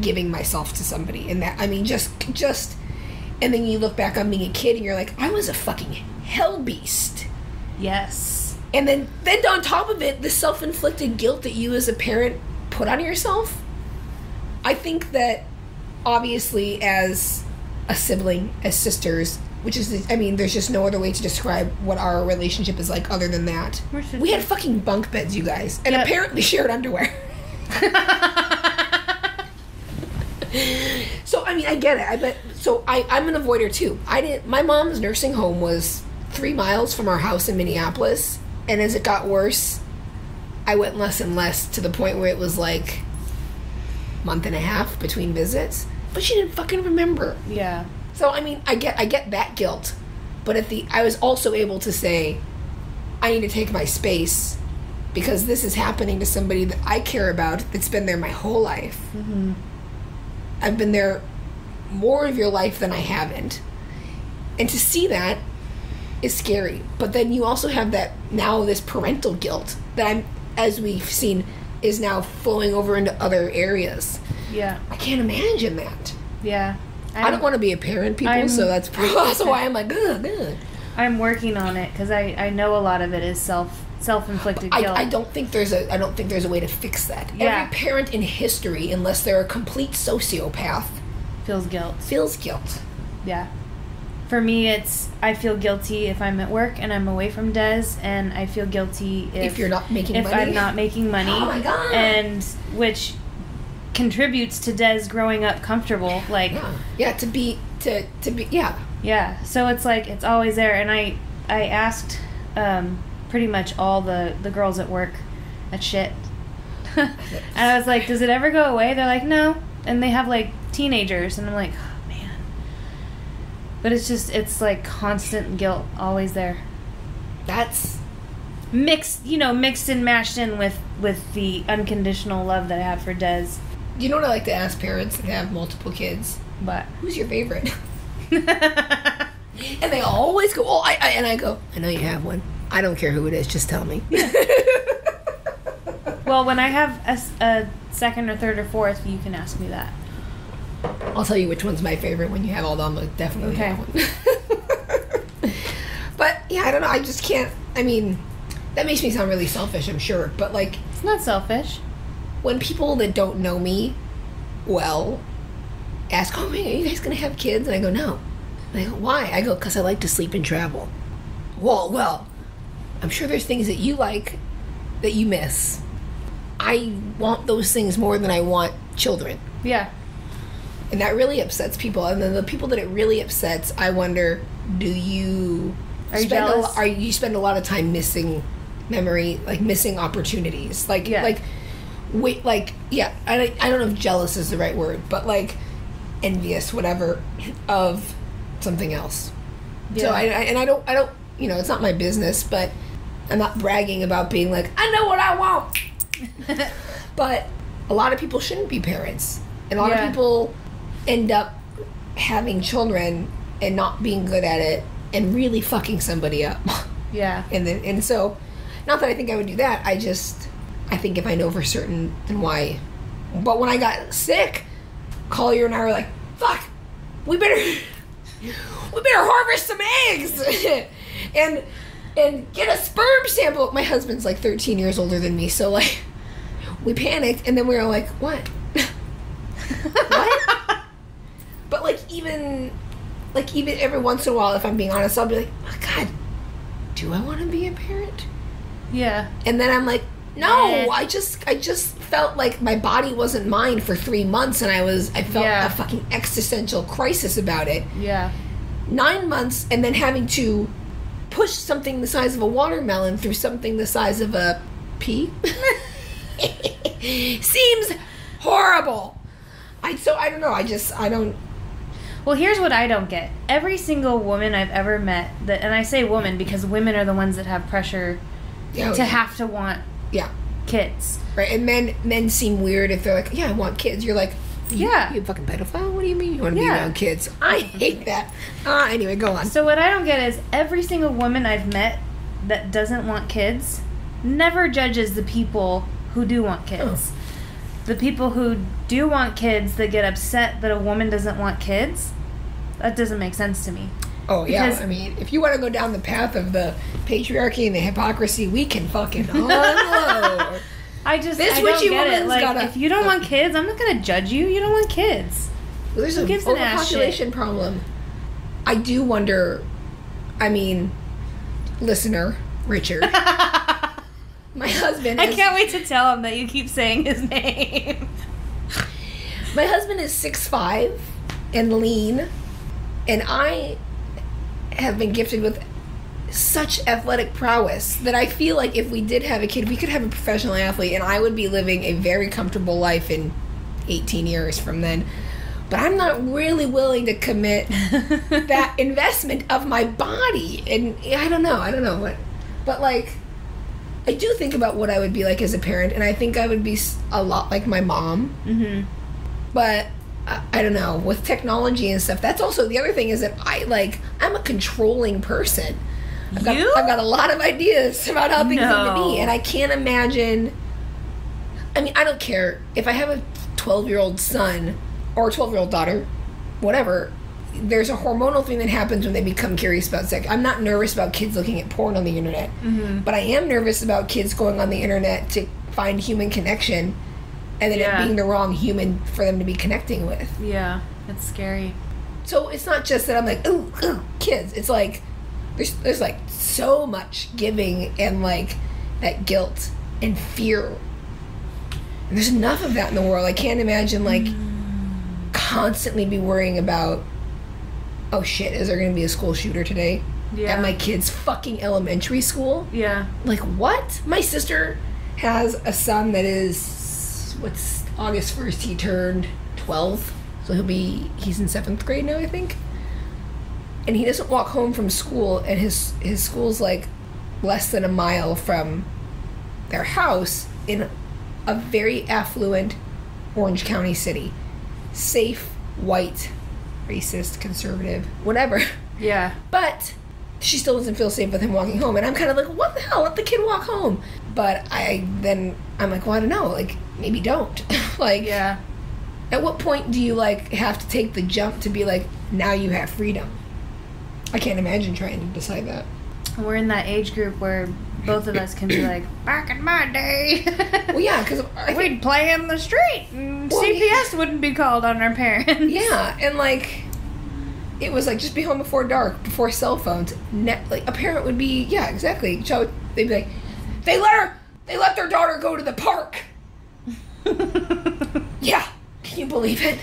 giving myself to somebody. And that, I mean, just, and then you look back on being a kid and you're like, I was a fucking hell beast. Yes. And then on top of it, the self-inflicted guilt that you as a parent put on yourself. I think that obviously as a sibling, as sisters, which is, I mean, there's just no other way to describe what our relationship is like other than that. We had fucking bunk beds, you guys. And apparently shared underwear. So, I mean, I get it. I bet. So, I'm an avoider, too. My mom's nursing home was 3 miles from our house in Minneapolis. And as it got worse, I went less and less, to the point where it was like a month and a half between visits. But she didn't fucking remember. Yeah. So, I mean, I get that guilt, but I was also able to say, I need to take my space, because this is happening to somebody that I care about, that's been there my whole life. Mm-hmm. I've been there more of your life than I haven't. And to see that is scary. But then you also have that, now this parental guilt that I'm, as we've seen, is now flowing over into other areas. Yeah. I can't imagine that. Yeah. I don't want to be a parent, people, so that's also why I'm like, good. I'm working on it, because I know a lot of it is self-inflicted guilt. I don't think there's a way to fix that. Yeah. Every parent in history, unless they're a complete sociopath, feels guilt. Yeah. For me, it's, I feel guilty if I'm at work and I'm away from Des, and I feel guilty if you're not making money. If I'm not making money. Oh my God. And which contributes to Des growing up comfortable, like, yeah, to be yeah. So it's like, it's always there. And I asked pretty much all the girls at work at shit. And I was like, does it ever go away? They're like, no. And they have like teenagers, and I'm like, oh man. But it's just, it's like constant guilt, always there. That's mixed and mashed in with the unconditional love that I have for Des. You know what I like to ask parents that have multiple kids? What? Who's your favorite? And they always go, oh, I go, I know you have one. I don't care who it is, just tell me. Yeah. Well, when I have a second or third or fourth, you can ask me that. I'll tell you which one's my favorite when you have all them. I'll definitely have one. But, yeah, I don't know. I just can't. I mean, that makes me sound really selfish, I'm sure. But, like, it's not selfish. When people that don't know me well ask, oh, man, are you guys going to have kids? And I go, no. And I go, why? I go, because I like to sleep and travel. Well, I'm sure there's things that you like that you miss. I want those things more than I want children. Yeah. And that really upsets people. And then the people that it really upsets, I wonder, do you... Are you jealous? You spend a lot of time missing memory, like missing opportunities, like I don't know if jealous is the right word, but like envious, whatever, of something else. Yeah. So I don't you know, it's not my business, but I'm not bragging about being like, I know what I want. But a lot of people shouldn't be parents, and a lot of people end up having children and not being good at it and really fucking somebody up. Yeah. And so, not that I think I would do that, I think if I know for certain, then why? But when I got sick, Collier and I were like, fuck, we better harvest some eggs and get a sperm sample. My husband's like 13 years older than me, so like we panicked, and then we were like, what? What? But even every once in a while, if I'm being honest, I'll be like, oh, God, do I want to be a parent? Yeah. And then I'm like, no, I just felt like my body wasn't mine for 3 months, and I felt a fucking existential crisis about it. Yeah. 9 months, and then having to push something the size of a watermelon through something the size of a pea seems horrible. I don't know. Well, here's what I don't get. Every single woman I've ever met, and I say woman because women are the ones that have pressure to have to want kids. Right, and men seem weird if they're like, yeah, I want kids. You're like, you fucking pedophile? What do you mean you want to be around kids? I hate that. Anyway, go on. So what I don't get is every single woman I've met that doesn't want kids never judges the people who do want kids. Oh. The people who do want kids that get upset that a woman doesn't want kids, that doesn't make sense to me. Oh, yeah. Because, I mean, if you want to go down the path of the patriarchy and the hypocrisy, we can fucking unload. I don't get it. Like, if you don't want kids, I'm not going to judge you. You don't want kids. Well, there's an overpopulation problem. I do wonder, I mean, listener, Richard. My husband I can't wait to tell him that you keep saying his name. My husband is 6'5" and lean, and I have been gifted with such athletic prowess that I feel like if we did have a kid, we could have a professional athlete, and I would be living a very comfortable life in 18 years from then. But I'm not really willing to commit that investment of my body, and I don't know what, but like I do think about what I would be like as a parent, and I think I would be a lot like my mom. Mm-hmm. But I don't know, with technology and stuff. That's also the other thing, is that I'm a controlling person. I've got a lot of ideas about how things need to be, and I can't imagine. I mean, I don't care if I have a 12-year-old son or a 12-year-old daughter, whatever. There's a hormonal thing that happens when they become curious about sex. I'm not nervous about kids looking at porn on the internet, but I am nervous about kids going on the internet to find human connection, and then it being the wrong human for them to be connecting with. Yeah, that's scary. So it's not just that I'm like, ooh, kids. It's like there's like so much giving and like that guilt and fear. And there's enough of that in the world. I can't imagine like constantly be worrying about, oh shit, is there going to be a school shooter today at my kid's fucking elementary school? Yeah. Like, what? My sister has a son that is, August 1st he turned 12. So he's in 7th grade now, I think. And he doesn't walk home from school, and his school's like less than a mile from their house in a very affluent Orange County city. Safe, white, racist, conservative, whatever. Yeah. But she still doesn't feel safe with him walking home, and I'm kind of like, what the hell? Let the kid walk home. But I'm like, well, I don't know. Like, maybe don't. Like, yeah. At what point do you like have to take the jump to be like, now you have freedom? I can't imagine trying to decide that. We're in that age group where both of us can be like, back in my day. Well, yeah, because we'd play in the street, and CPS wouldn't be called on our parents. Yeah, and like, it was like, just be home before dark, before cell phones. Like, a parent would be, yeah, exactly. They'd be like, they let their daughter go to the park. Yeah, can you believe it?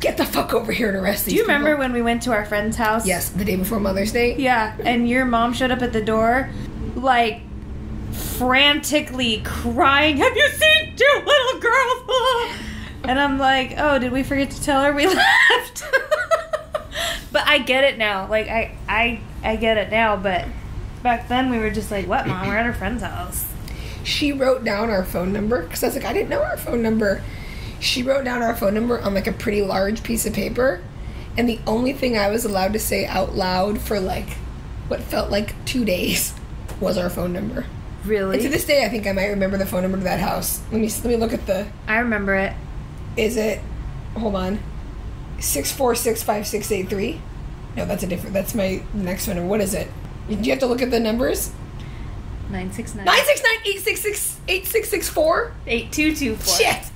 Get the fuck over here and arrest these people. Do you remember when we went to our friend's house? Yes, the day before Mother's Day. Yeah, and your mom showed up at the door, like frantically crying, "Have you seen two little girls?" And I'm like, oh, did we forget to tell her we left? But I get it now. Like, I get it now. But back then we were just like, what, Mom? We're at our friend's house. She wrote down our phone number because I was like, I didn't know our phone number. She wrote down our phone number on, like, a pretty large piece of paper. And the only thing I was allowed to say out loud for, like, what felt like 2 days was our phone number. Really? And to this day, I think I might remember the phone number to that house. Let me look at the... I remember it. Is it... Hold on. 6465683? No, that's a different... That's my next phone number. What is it? Do you have to look at the numbers? 969... 969-866-8664? 8224. Shit!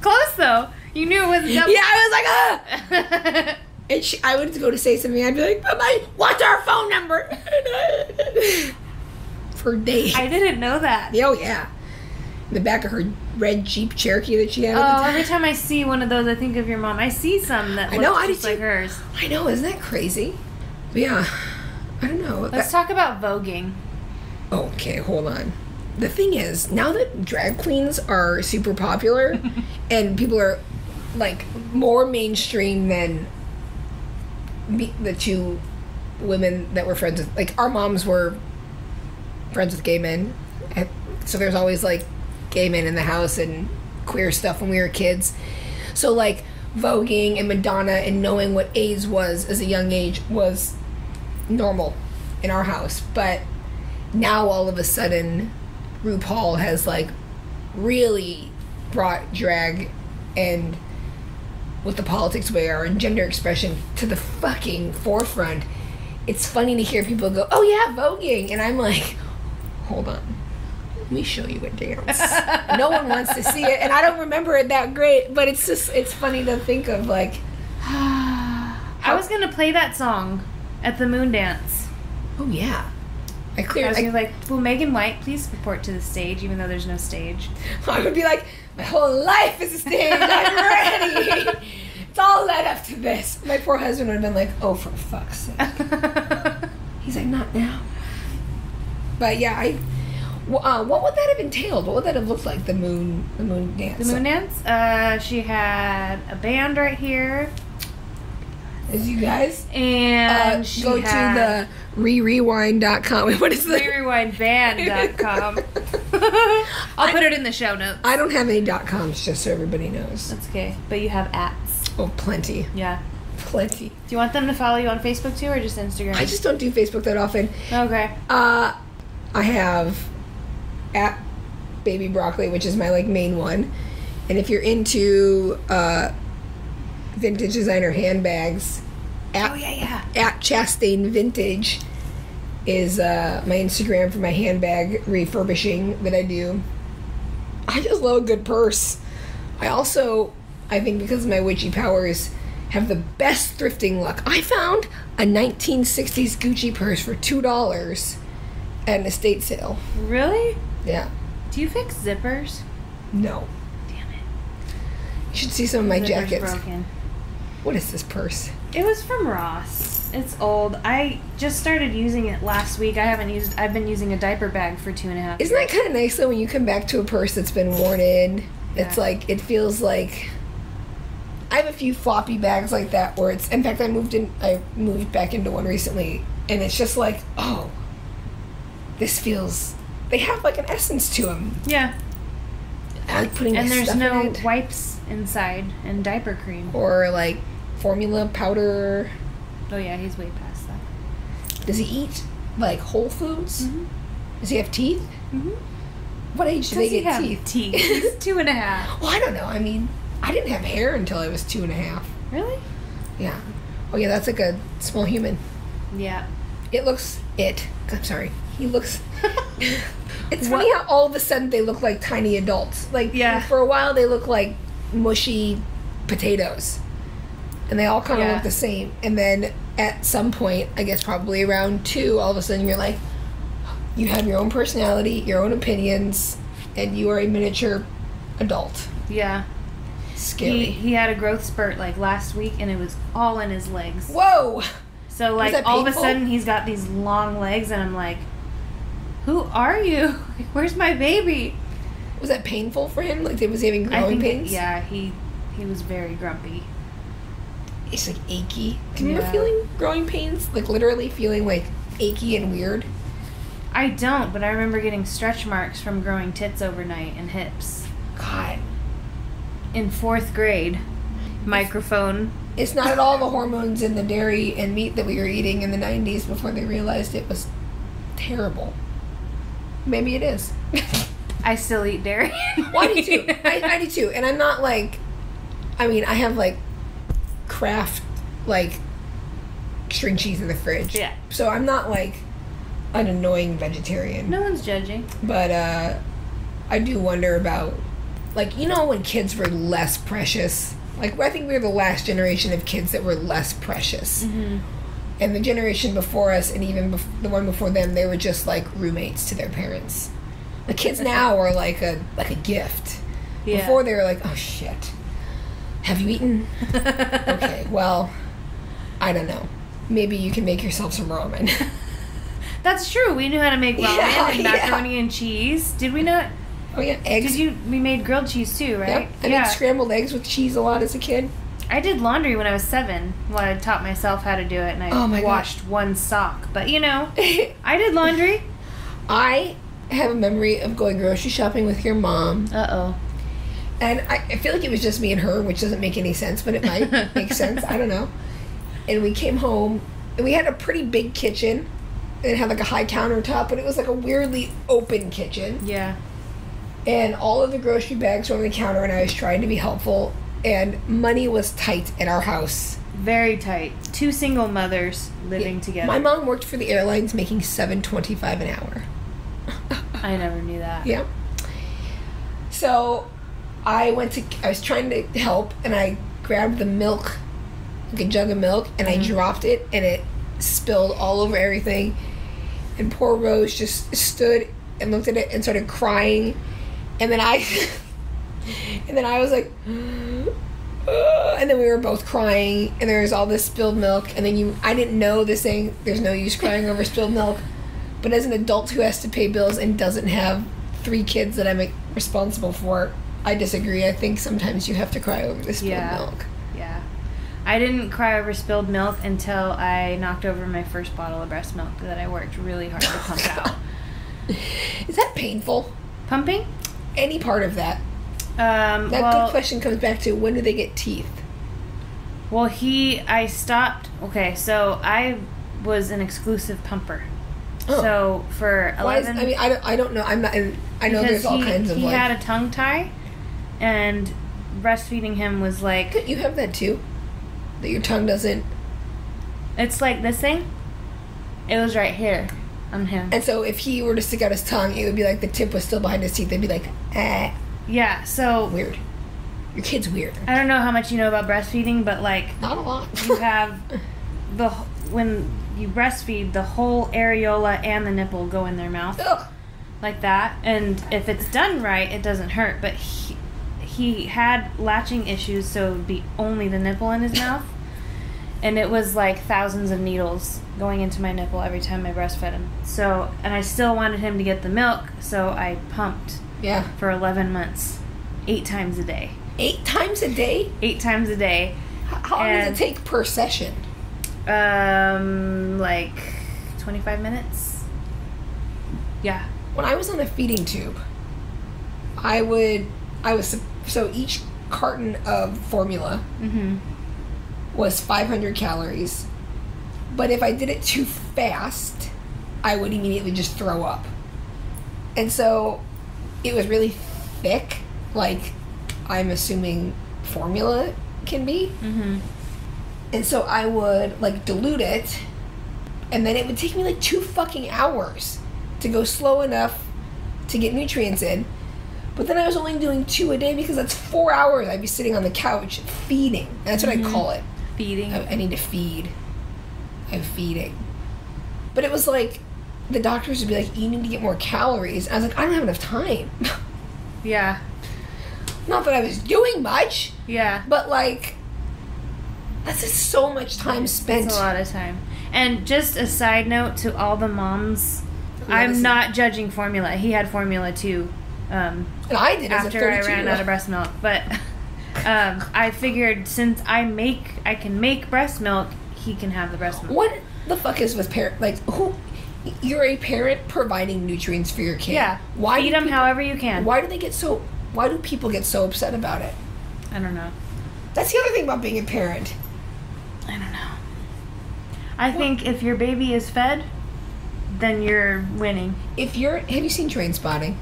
Close, though. You knew it was... Double. Yeah, I was like, ah! And I would go to say something, I'd be like, Bye-bye, what's our phone number? For days. I didn't know that. Oh, yeah. In the back of her red Jeep Cherokee that she had. Oh, every time I see one of those, I think of your mom. I see some that look just like hers. I know, isn't that crazy? But yeah, I don't know. Let's talk about voguing. Okay, hold on. The thing is, now that drag queens are super popular and people are, like, more mainstream than the two women that were friends with, like, our moms were friends with gay men. So there's always, like, gay men in the house and queer stuff when we were kids. So, like, voguing and Madonna and knowing what AIDS was as a young age was normal in our house. But now all of a sudden... RuPaul has, like, really brought drag and what the politics we are and gender expression to the fucking forefront. It's funny to hear people go, oh yeah, voguing, and I'm like, hold on, let me show you a dance. No one wants to see it, and I don't remember it that great, but it's just, it's funny to think of, like, I was gonna play that song at the Moon Dance. Oh yeah. I was like, will Megan White please report to the stage, even though there's no stage? I would be like, my whole life is a stage. I'm ready. It's all led up to this. My poor husband would have been like, oh, for fuck's sake. He's like, not now. But yeah, what would that have entailed? What would that have looked like? The moon dance. The Moon Dance. She had a band right here. As you guys. And she go to the rerewind.com. What is the rerewindband.com. I'll put it in the show notes. I don't have any .coms, just so everybody knows. That's okay. But you have @. Oh, plenty. Yeah. Plenty. Do you want them to follow you on Facebook too, or just Instagram? I just don't do Facebook that often. Okay. I have @BabyBroccoli, which is my, like, main one. And if you're into vintage designer handbags, @ Chastain Vintage is my Instagram for my handbag refurbishing that I do. I just love a good purse. I think because my witchy powers have the best thrifting luck, I found a 1960s Gucci purse for $2 at an estate sale. Really? Yeah. Do you fix zippers? No. Damn it. You should see some of my jackets. Broken. What is this purse? It was from Ross. It's old. I just started using it last week. I've been using a diaper bag for 2.5 years. Isn't that kind of nice, though, when you come back to a purse that's been worn in? Yeah. It's like, it feels like... I have a few floppy bags like that where it's... In fact, I moved back into one recently, and it's just like, oh, this feels... They have, like, an essence to them. Yeah. I like putting and there's stuff no in wipes inside and diaper cream. Or, like... Formula powder. Oh yeah, he's way past that. Does he eat, like, whole foods? Mm-hmm. Does he have teeth? Mm-hmm. What age do they get teeth? He's 2.5. Well, I don't know. I mean, I didn't have hair until I was 2.5. Really? Yeah. Oh yeah, that's like a small human. Yeah. I'm sorry. He looks. It's funny how all of a sudden they look like tiny adults. Like, yeah. For a while they look like mushy potatoes. And they all kind of look the same. And then at some point, I guess probably around 2, all of a sudden you're like, you have your own personality, your own opinions, and you are a miniature adult. Yeah. Scary. He had a growth spurt, like, last week, and it was all in his legs. Whoa! So, like, all of a sudden he's got these long legs, and I'm like, who are you? Where's my baby? Was that painful for him? Like, was he having growing pains? Yeah, he was very grumpy. It's like achy. Can you ever feeling growing pains? Like literally feeling like achy and weird? I don't, but I remember getting stretch marks from growing tits overnight and hips. God. In 4th grade. Microphone. It's not at all the hormones in the dairy and meat that we were eating in the 90s before they realized it was terrible. Maybe it is. I still eat dairy. Well, I do too. I do too. And I'm not like, I mean, I have like Kraft, like string cheese in the fridge. Yeah. So I'm not like an annoying vegetarian. No one's judging. But I do wonder about, like, you know, when kids were less precious. Like, I think we were the last generation of kids that were less precious. Mm-hmm. And the generation before us, and even the one before them, they were just, like, roommates to their parents. The kids now are, like, a gift. Yeah. Before, they were like, oh, shit. Have you eaten? Okay, well, I don't know. Maybe you can make yourself some ramen. That's true. We knew how to make ramen and macaroni and cheese. Did we not? Oh, yeah, eggs. We made grilled cheese, too, right? Yep. I made scrambled eggs with cheese a lot as a kid. I did laundry when I was 7. Well, I taught myself how to do it, and I washed one sock. But, you know, I did laundry. I have a memory of going grocery shopping with your mom. Uh-oh. And I feel like it was just me and her, which doesn't make any sense, but it might make sense. I don't know. And we came home, and we had a pretty big kitchen. And it had, like, a high countertop, but it was, like, a weirdly open kitchen. Yeah. And all of the grocery bags were on the counter, and I was trying to be helpful. And money was tight at our house. Very tight. 2 single mothers living together. My mom worked for the airlines making $7.25 an hour. I never knew that. Yeah. So I was trying to help, and I grabbed the milk, like a jug of milk, and I dropped it, and it spilled all over everything. And poor Rose just stood and looked at it and started crying. And then I was like, and then we were both crying, and there was all this spilled milk, and then I didn't know this thing, there's no use crying over spilled milk, but as an adult who has to pay bills and doesn't have 3 kids that I'm responsible for, I disagree. I think sometimes you have to cry over the spilled milk. Yeah. I didn't cry over spilled milk until I knocked over my first bottle of breast milk that I worked really hard to pump out. Is that painful? Pumping? Any part of that. Good question comes back to, when do they get teeth? Well, I stopped. Okay, so I was an exclusive pumper. Oh. So for 11. I don't know. I know there's all kinds of. He had a tongue tie, and breastfeeding him was like. Couldn't you have that too? That your tongue doesn't. It's like this thing. It was right here. On him. And so if he were to stick out his tongue, it would be like the tip was still behind his teeth. They'd be like, eh. Yeah, so. Weird. Your kid's weird. I don't know how much you know about breastfeeding, but like. Not a lot. You have when you breastfeed, the whole areola and the nipple go in their mouth. Ugh. Like that. And if it's done right, it doesn't hurt. But he had latching issues, so it would be only the nipple in his mouth. And it was like thousands of needles going into my nipple every time I breastfed him. So, and I still wanted him to get the milk, so I pumped for 11 months, 8 times a day. 8 times a day? 8 times a day. How long does it take per session? Like 25 minutes. Yeah. When I was on a feeding tube, so each carton of formula was 500 calories. But if I did it too fast, I would immediately just throw up. And so it was really thick, like I'm assuming formula can be. Mm-hmm. And so I would like dilute it, and then it would take me like 2 fucking hours to go slow enough to get nutrients in. But then I was only doing 2 a day, because that's 4 hours I'd be sitting on the couch feeding. And that's what I call it. Feeding. I need to feed. I'm feeding. But it was like, the doctors would be like, you need to get more calories. And I was like, I don't have enough time. Yeah. Not that I was doing much. Yeah. But like, that's just so much time spent. That's a lot of time. And just a side note to all the moms I'm not judging formula. He had formula too. And I did after I ran out of breast milk, but I figured since I can make breast milk, he can have the breast milk. What the fuck is with parent? Like, who? You're a parent providing nutrients for your kid. Yeah. Why feed them however you can? Why do people get so upset about it? I don't know. That's the other thing about being a parent. I don't know. I think if your baby is fed, then you're winning. Have you seen Trainspotting?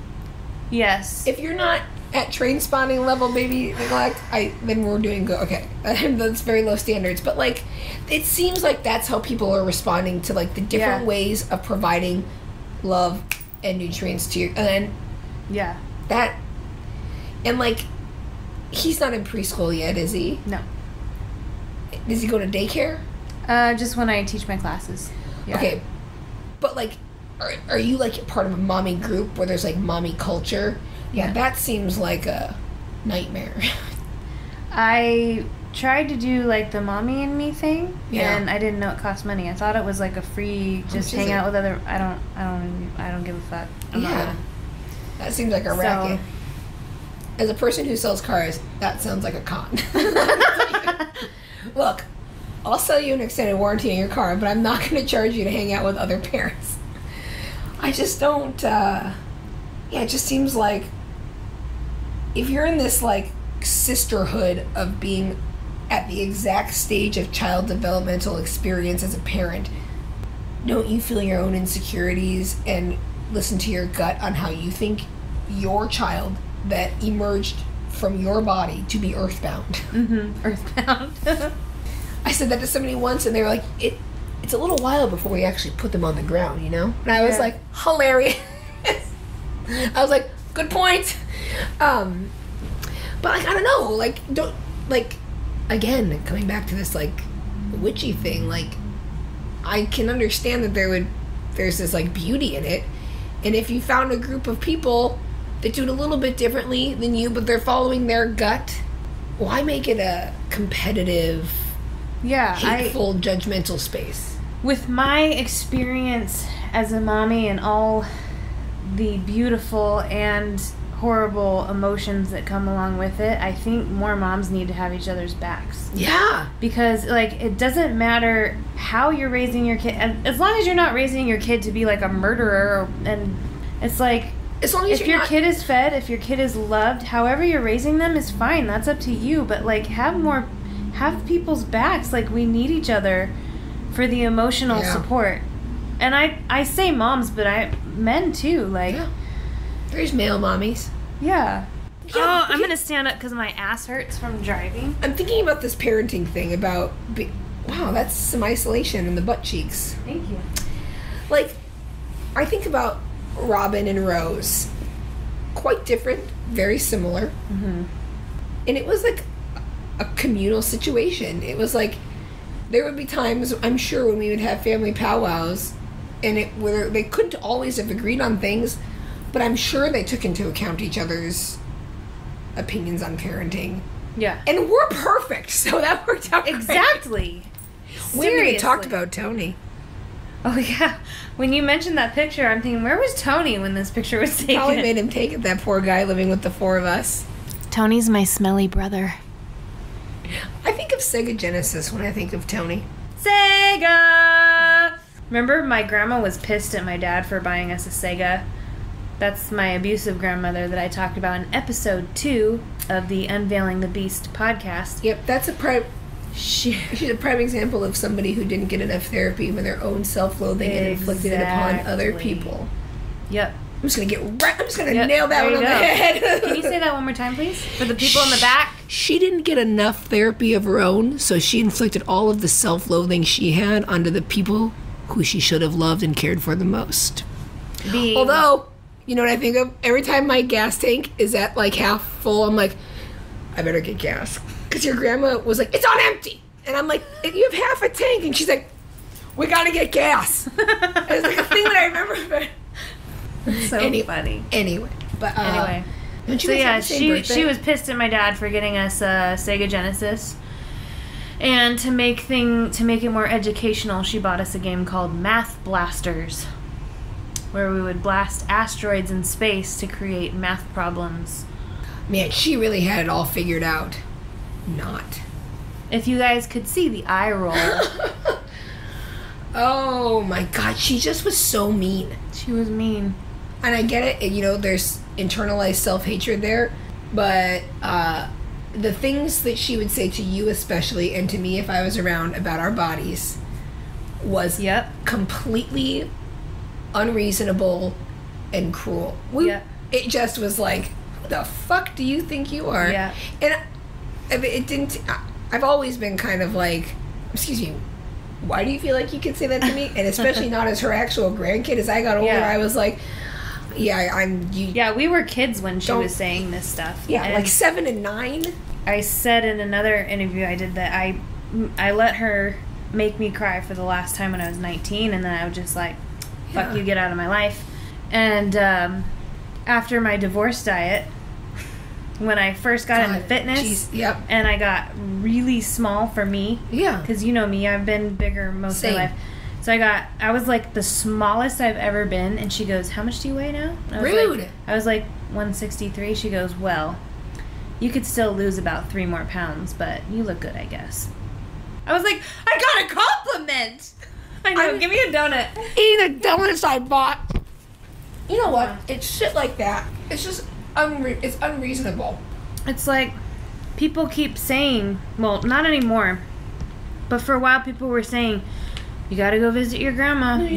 Yes. If you're not at Trainspotting level baby neglect, then we're doing good. Okay, that's very low standards. But like, it seems like that's how people are responding to like the different ways of providing love and nutrients to you. And yeah, that and like, he's not in preschool yet, is he? No. Does he go to daycare? Just when I teach my classes. Yeah. Okay, but like, are you like part of a mommy group where there's like mommy culture? Yeah, that seems like a nightmare. I tried to do like the mommy and me thing, and I didn't know it cost money. I thought it was like a free just hang out with other. I don't give a fuck. I'm not. That seems like a racket. As a person who sells cars, that sounds like a con. Look, I'll sell you an extended warranty on your car, but I'm not going to charge you to hang out with other parents. I just don't, it just seems like if you're in this, like, sisterhood of being at the exact stage of child developmental experience as a parent, don't you feel your own insecurities and listen to your gut on how you think your child that emerged from your body to be earthbound? Mm-hmm, earthbound. I said that to somebody once, and they were like, It's a little while before we actually put them on the ground, you know? And I was like, hilarious. I was like, good point. But like, I don't know, like, don't, like, again, coming back to this, like, witchy thing, like, I can understand that there's this, like, beauty in it. And if you found a group of people that do it a little bit differently than you, but they're following their gut, why make it a competitive, hateful, judgmental space? With my experience as a mommy and all the beautiful and horrible emotions that come along with it, I think more moms need to have each other's backs. Yeah. Because, like, it doesn't matter how you're raising your kid. As long as you're not raising your kid to be, like, a murderer. And it's like, as long as your kid is fed, if your kid is loved, however you're raising them is fine. That's up to you. But, like, have people's backs. Like, we need each other for the emotional support. And I say moms, but men too. Like, there's male mommies. Yeah. Oh, I'm going to stand up because my ass hurts from driving. I'm thinking about this parenting thing about, wow, that's some isolation in the butt cheeks. Thank you. Like, I think about Robin and Rose. Quite different, very similar. Mm-hmm. And it was like a communal situation. It was like, there would be times, I'm sure, when we would have family powwows, and where they couldn't always have agreed on things, but I'm sure they took into account each other's opinions on parenting. Yeah. And we're perfect, so that worked out exactly. Great. We haven't even talked about Tony. Oh, yeah. When you mentioned that picture, I'm thinking, where was Tony when this picture was taken? Probably made him take it, that poor guy living with the four of us. Tony's my smelly brother. I think of Sega Genesis when I think of Tony. Sega! Remember, my grandma was pissed at my dad for buying us a Sega. That's my abusive grandmother that I talked about in episode 2 of the Unveiling the Beast podcast. Yep, that's a prime... She's a prime example of somebody who didn't get enough therapy when their own self-loathing and inflicted it upon other people. Yep. I'm just gonna nail that one on the head. Can you say that one more time, please? For the people in the back? She didn't get enough therapy of her own, so she inflicted all of the self-loathing she had onto the people who she should have loved and cared for the most. Although, you know what I think of? Every time my gas tank is at, like, half full, I'm like, I better get gas. Because your grandma was like, it's on empty! And I'm like, you have half a tank. And she's like, we gotta get gas. It's like a thing that I remember about. So funny. Anyway, but anyway, so yeah, she was pissed at my dad for getting us a Sega Genesis, and to make it more educational, she bought us a game called Math Blasters. where we would blast asteroids in space to create math problems. Man, she really had it all figured out. Not. If you guys could see the eye roll. Oh my god, she just was so mean. She was mean. And I get it, you know, there's internalized self-hatred there, but the things that she would say to you especially, and to me if I was around, about our bodies was completely unreasonable and cruel. It just was like, who the fuck do you think you are? Yeah. And it didn't, I've always been kind of like, excuse me, why do you feel like you could say that to me? And especially not as her actual grandkid. As I got older, I was like, we were kids when she was saying this stuff. Yeah, and like 7 and 9. I said in another interview I did that I let her make me cry for the last time when I was 19, and then I was just like, fuck you, get out of my life. And after my divorce diet, when I first got into fitness, and I got really small for me. Yeah. Because you know me, I've been bigger most of my life. So I was like the smallest I've ever been, and she goes, how much do you weigh now? Rude. Like, I was like 163. She goes, well, you could still lose about 3 more pounds, but you look good, I guess. I was like, I got a compliment! I know, give me a donut. Eating the donuts I bought. You know what? It's shit like that. It's just... it's unreasonable. It's like, people keep saying, well, not anymore, but for a while people were saying, you gotta go visit your grandma. No,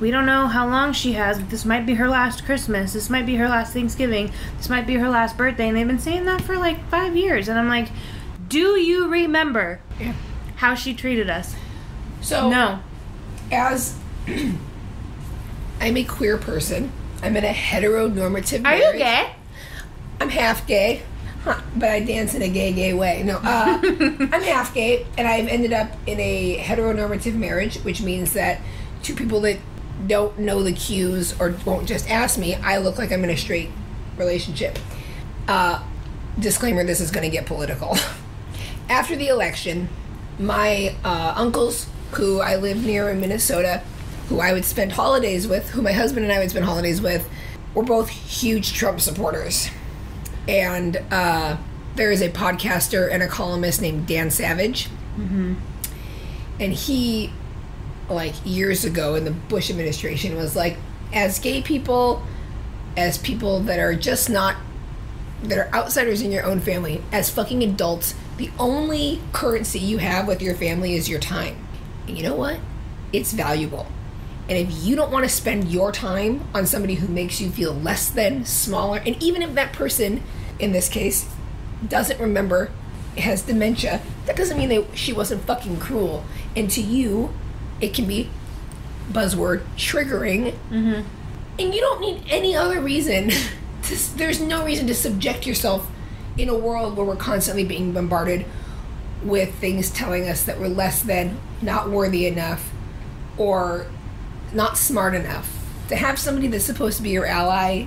we don't know how long she has. This might be her last Christmas. This might be her last Thanksgiving. This might be her last birthday. And they've been saying that for like 5 years. And I'm like, do you remember how she treated us? So, no. As I'm a queer person, I'm in a heteronormative marriage. Are you gay? I'm half gay, but I dance in a gay way. No, I'm half gay, and I've ended up in a heteronormative marriage, which means that to people that don't know the cues or won't just ask me, I look like I'm in a straight relationship. Disclaimer, this is going to get political. After the election, my uncles, who I live near in Minnesota, who I would spend holidays with, who my husband and I would spend holidays with, were both huge Trump supporters. And there is a podcaster and a columnist named Dan Savage. Mm-hmm. And he, like years ago in the Bush administration, was like, as gay people, as people that are just not, that are outsiders in your own family, as fucking adults, the only currency you have with your family is your time. And you know what? It's valuable. And if you don't want to spend your time on somebody who makes you feel less than, smaller, and even if that person, in this case, doesn't remember, has dementia, that doesn't mean that she wasn't fucking cruel. And to you, it can be, buzzword, triggering. Mm-hmm. And you don't need any other reason. There's no reason to subject yourself in a world where we're constantly being bombarded with things telling us that we're less than, not worthy enough, or... not smart enough. To have somebody that's supposed to be your ally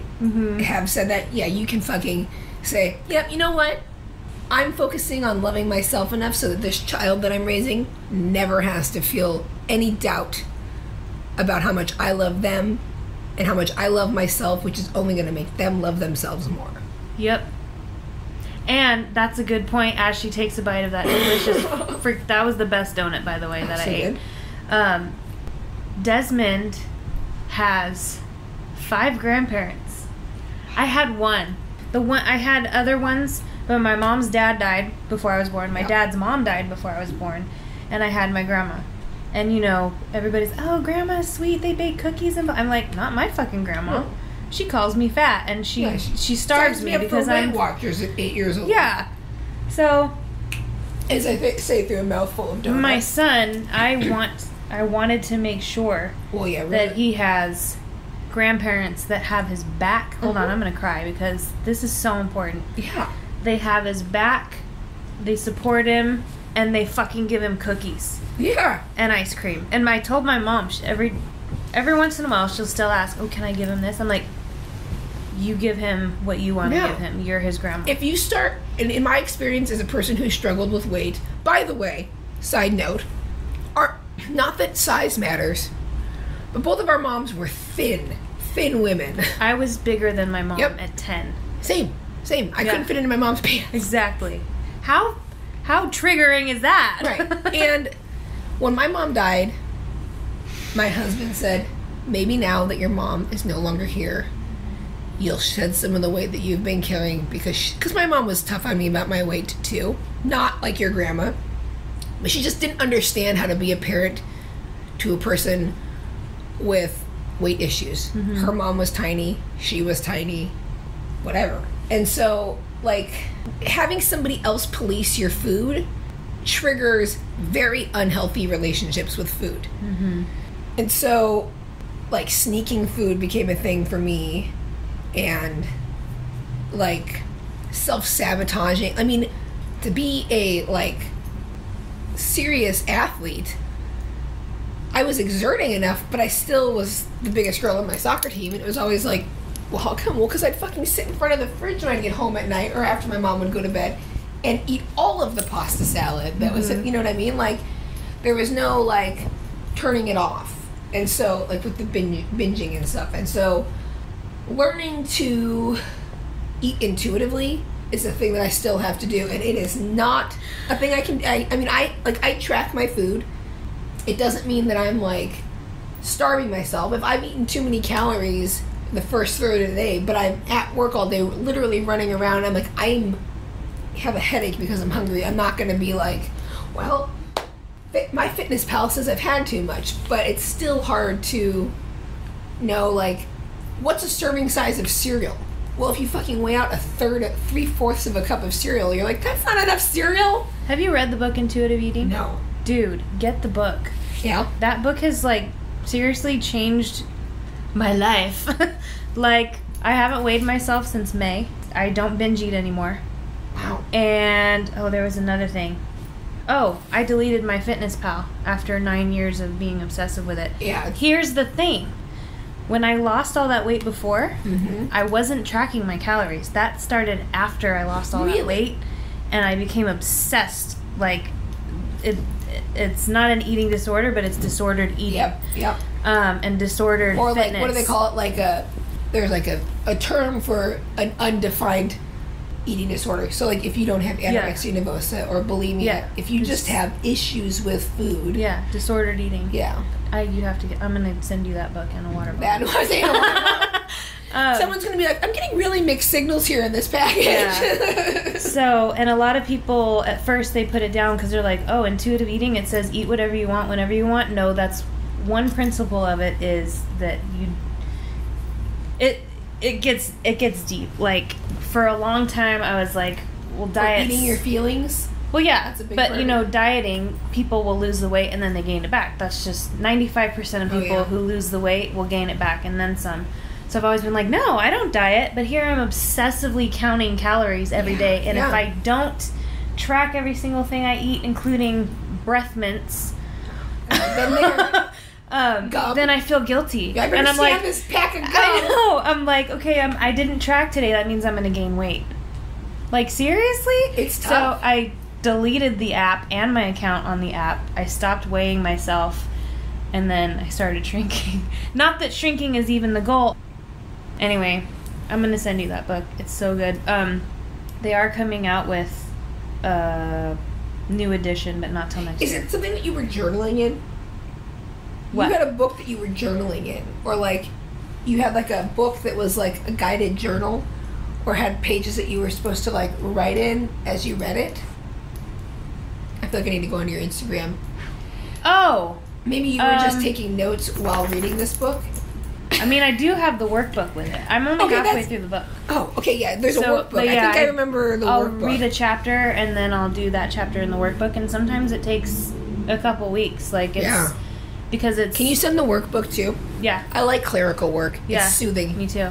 have said that, you can fucking say, you know what? I'm focusing on loving myself enough so that this child that I'm raising never has to feel any doubt about how much I love them and how much I love myself, which is only going to make them love themselves more. Yep. And that's a good point as she takes a bite of that delicious freak. That was the best donut, by the way, that I ate. Desmond has 5 grandparents. I had one. I had other ones, but my mom's dad died before I was born. My dad's mom died before I was born, and I had my grandma. And you know, everybody's, oh, grandma's sweet. They bake cookies, and I'm like, not my fucking grandma. No. She calls me fat, and she starves me because I'm Weight Watchers at 8 years old. Yeah, so as I say through a mouthful of donuts. My son, I wanted to make sure that he has grandparents that have his back. Hold on, I'm going to cry because this is so important. Yeah. They have his back, they support him, and they fucking give him cookies. Yeah. And ice cream. And I told my mom, every once in a while she'll still ask, oh, can I give him this? I'm like, you give him what you want to give him. You're his grandma. If you start, and in my experience as a person who struggled with weight, by the way, side note, not that size matters, but both of our moms were thin. thin women. I was bigger than my mom at 10. Same. I couldn't fit into my mom's pants. Exactly. How triggering is that? Right. And when my mom died, my husband said, maybe now that your mom is no longer here, you'll shed some of the weight that you've been carrying, because my mom was tough on me about my weight too. Not like your grandma, but she just didn't understand how to be a parent to a person with weight issues. Mm-hmm. Her mom was tiny, she was tiny, whatever. And so, like, having somebody else police your food triggers very unhealthy relationships with food. Mm-hmm. And so, like, sneaking food became a thing for me, and, like, self-sabotaging. I mean, to be a, like, serious athlete, I was exerting enough, but I still was the biggest girl on my soccer team, and it was always like, well, how come? Well, because I'd fucking sit in front of the fridge when I'd get home at night or after my mom would go to bed and eat all of the pasta salad. That was it, you know what I mean? Like, there was no, like, turning it off. And so, like, with the binging and stuff. And so, learning to eat intuitively is a thing that I still have to do. And it is not a thing I can... I track my food. It doesn't mean that I'm, like, starving myself. If I've eaten too many calories the first third of the day, but I'm at work all day literally running around, I'm like, I have a headache because I'm hungry. I'm not going to be like, well, my Fitness Pal says I've had too much, but it's still hard to know, like, what's a serving size of cereal? Well, if you fucking weigh out three-fourths of a cup of cereal, you're like, that's not enough cereal. Have you read the book Intuitive Eating? No. Dude, get the book. Yeah? That book has, like, seriously changed my life. Like, I haven't weighed myself since May. I don't binge eat anymore. Wow. And, oh, there was another thing. Oh, I deleted my Fitness Pal after 9 years of being obsessive with it. Yeah. Here's the thing. When I lost all that weight before, I wasn't tracking my calories. That started after I lost all that weight, and I became obsessed. Like, it's not an eating disorder, but it's disordered eating. Yep. And disordered or fitness. Like, what do they call it? Like there's a term for an undefined eating disorder. So, like, if you don't have anorexia nervosa or bulimia, if you just have issues with food, disordered eating. Yeah, I'm gonna send you that book and a water bottle. That was a water bottle. Someone's gonna be like, I'm getting really mixed signals here in this package. Yeah. So, and a lot of people at first they put it down because they're like, oh, intuitive eating. It says eat whatever you want, whenever you want. No, that's one principle of it is that It gets deep. Like, for a long time, I was like, well, diets... Or eating your feelings? Well, yeah. That's a big part. You know, dieting, people will lose the weight and then they gain it back. That's just 95% of people who lose the weight will gain it back and then some. So I've always been like, no, I don't diet. But here I'm obsessively counting calories every day. And if I don't track every single thing I eat, including breath mints... then I feel guilty, and I'm like, this pack of gum. I know. I'm like, okay, I didn't track today. That means I'm going to gain weight. Like, seriously? It's tough. So I deleted the app and my account on the app. I stopped weighing myself, and then I started shrinking. Not that shrinking is even the goal. Anyway, I'm going to send you that book. It's so good. They are coming out with a new edition, but not till next year. Is it something that you were journaling in? What? You had a book that you were journaling in, or, like, you had, like, a book that was, like, a guided journal, or had pages that you were supposed to, like, write in as you read it. I feel like I need to go on your Instagram. Oh. Maybe you were just taking notes while reading this book. I mean, I do have the workbook with it. I'm only halfway through the book. Oh, okay, yeah. There's a workbook. Yeah, I think I remember the workbook. I'll read a chapter, and then I'll do that chapter in the workbook, and sometimes it takes a couple weeks. Like, it's... Yeah. Because it's... Can you send the workbook, too? Yeah. I like clerical work. Yeah. It's soothing. Me, too.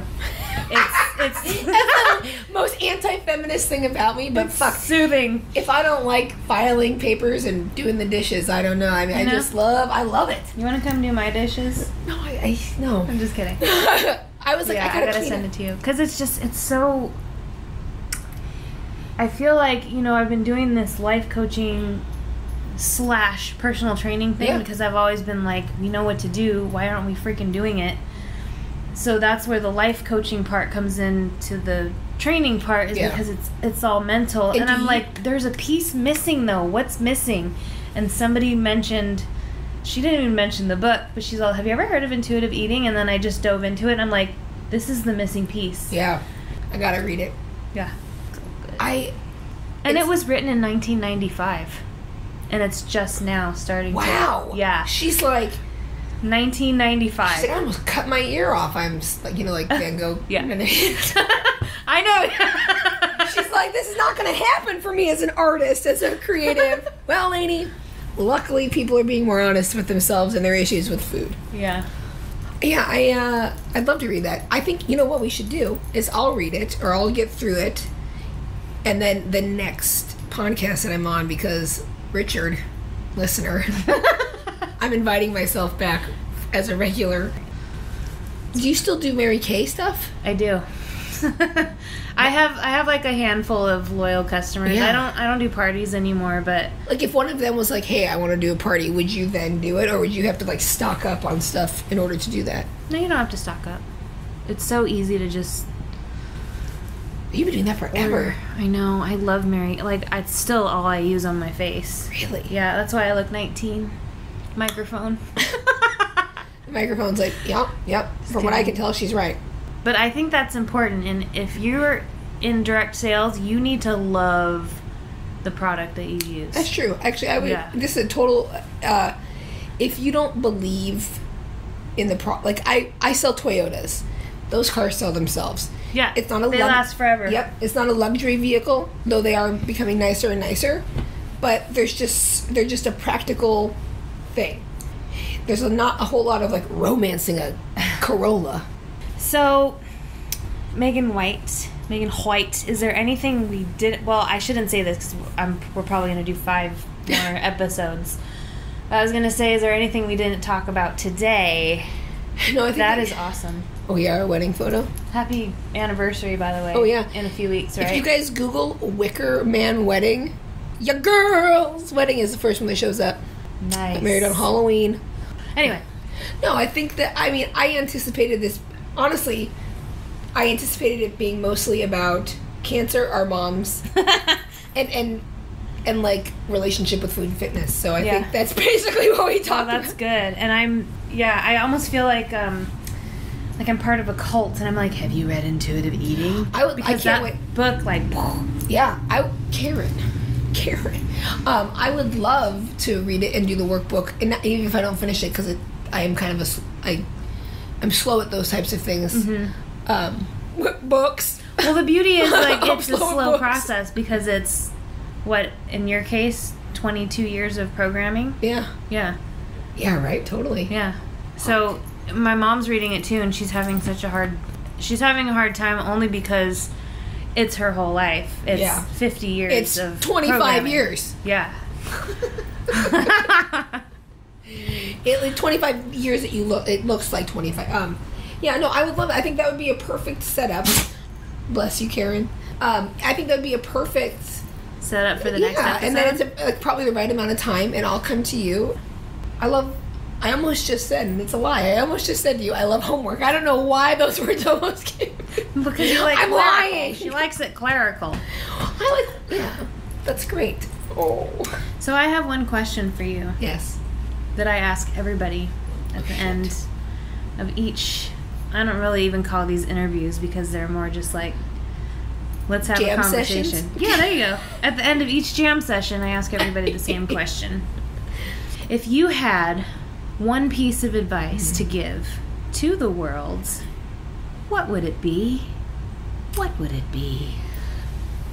It's that's the most anti-feminist thing about me, but it's fuck. Soothing. If I don't like filing papers and doing the dishes, I don't know. I mean, I just love... I love it. You want to come do my dishes? No, no. I'm just kidding. I was like, yeah, I gotta send it to you. Because it's just... It's so... I feel like, you know, I've been doing this life coaching... / personal training thing because I've always been like, we know what to do, why aren't we freaking doing it? So that's where the life coaching part comes into the training part, is because it's all mental. And I'm like, there's a piece missing though. What's missing? And somebody mentioned, she didn't even mention the book, but she's all, have you ever heard of Intuitive Eating? And then I just dove into it, and I'm like, this is the missing piece. Yeah. I gotta read it. Yeah. So good. And it was written in 1995. And it's just now starting to... Wow. Yeah. She's like... 1995. She's like, I almost cut my ear off. I'm, you know, like Van Gogh. Yeah. I know. She's like, this is not going to happen for me as an artist, as a creative. Well, lady, luckily people are being more honest with themselves and their issues with food. Yeah. Yeah, I'd love to read that. I think, you know, what we should do is I'll read it, or I'll get through it, and then the next podcast that I'm on, because Richard, listener... I'm inviting myself back as a regular. Do you still do Mary Kay stuff? I do. I have like a handful of loyal customers. Yeah. I don't do parties anymore, but like if one of them was like, "Hey, I want to do a party," would you then do it, or would you have to like stock up on stuff in order to do that? No, you don't have to stock up. It's so easy to just... You've been doing that forever. I know. I love Mary. Like, it's still all I use on my face. Really? Yeah, that's why I look 19. Microphone. The microphone's like, yep. From what I can tell, she's right. But I think that's important. And if you're in direct sales, you need to love the product that you use. That's true. Actually, I would. Yeah. This is a total. If you don't believe in the product, like I sell Toyotas. Those cars sell themselves. Yeah. It's not a. They last forever. Yep. It's not a luxury vehicle, though they are becoming nicer and nicer. But they're just a practical thing. There's not a whole lot of like romancing a Corolla. So Megan White, is there anything we did? Well, I shouldn't say this because we're probably going to do 5 more episodes. I was going to say, is there anything we didn't talk about today? No, I think that is awesome. Oh yeah, our wedding photo. Happy anniversary, by the way. Oh yeah. In a few weeks, right? If you guys Google Wicker Man wedding, your girl's wedding is the first one that shows up. Nice. Got married on Halloween. Anyway. No, I think that, I mean, I anticipated this, honestly, I anticipated it being mostly about cancer, our moms, and like relationship with food and fitness. So I think that's basically what we talked about. That's good. And I almost feel like I'm part of a cult, and I'm like, have you read Intuitive Eating? Because that book, like, yeah, Karen. I would love to read it and do the workbook, and not, even if I don't finish it, because I am kind of I'm slow at those types of things. Mm-hmm. Books. Well, the beauty is like it's a slow process because it's what in your case 22 years of programming. Yeah. Yeah. Yeah. Right. Totally. Yeah. So my mom's reading it too, and she's having a hard time only because it's her whole life. It's 50 years of 25 programming. Years. Yeah. Like 25 years that you look. It looks like 25. Yeah. No, I would love it. I think that would be a perfect setup. Bless you, Karen. I think that would be a perfect setup for the next episode. Yeah, and then it's probably the right amount of time, and I'll come to you. I almost just said, and it's a lie, I almost just said to you, I love homework. I don't know why those words almost came. Because you're like, I'm lying. She likes it clerical. Yeah, that's great. Oh. So I have one question for you. Yes. That I ask everybody at the end of each. I don't really even call these interviews because they're more just like, let's have jam a conversation. Sessions? Yeah, there you go. At the end of each jam session, I ask everybody the same question. If you had one piece of advice to give to the world, what would it be? What would it be?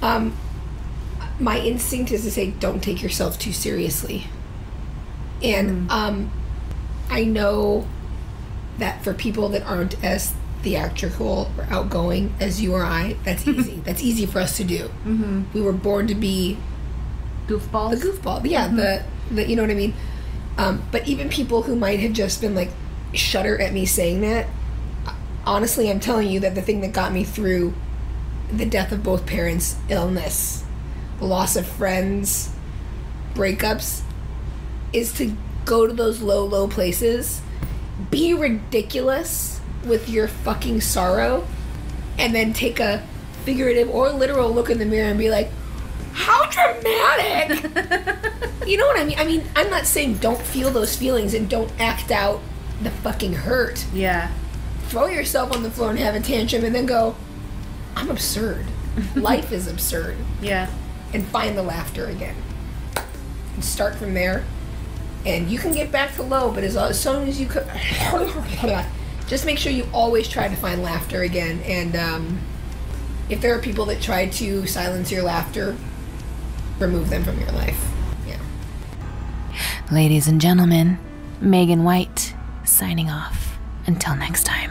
My instinct is to say, don't take yourself too seriously. And I know that for people that aren't as theatrical or outgoing as you or I, that's easy. That's easy for us to do. Mm-hmm. We were born to be goofballs. The goofball. Yeah, mm-hmm. the you know what I mean? But even people who might have just been like, shudder at me saying that, honestly, I'm telling you that the thing that got me through the death of both parents, illness, loss of friends, breakups, is to go to those low places, be ridiculous, with your fucking sorrow and then take a figurative or literal look in the mirror and be like, how dramatic! You know what I mean? I mean, I'm not saying don't feel those feelings and don't act out the fucking hurt. Yeah. Throw yourself on the floor and have a tantrum and then go, I'm absurd. Life is absurd. Yeah. And find the laughter again. And start from there. And you can get back to low, but as long as you could... Just make sure you always try to find laughter again. And if there are people that try to silence your laughter, remove them from your life. Yeah. Ladies and gentlemen, Megan White, signing off. Until next time.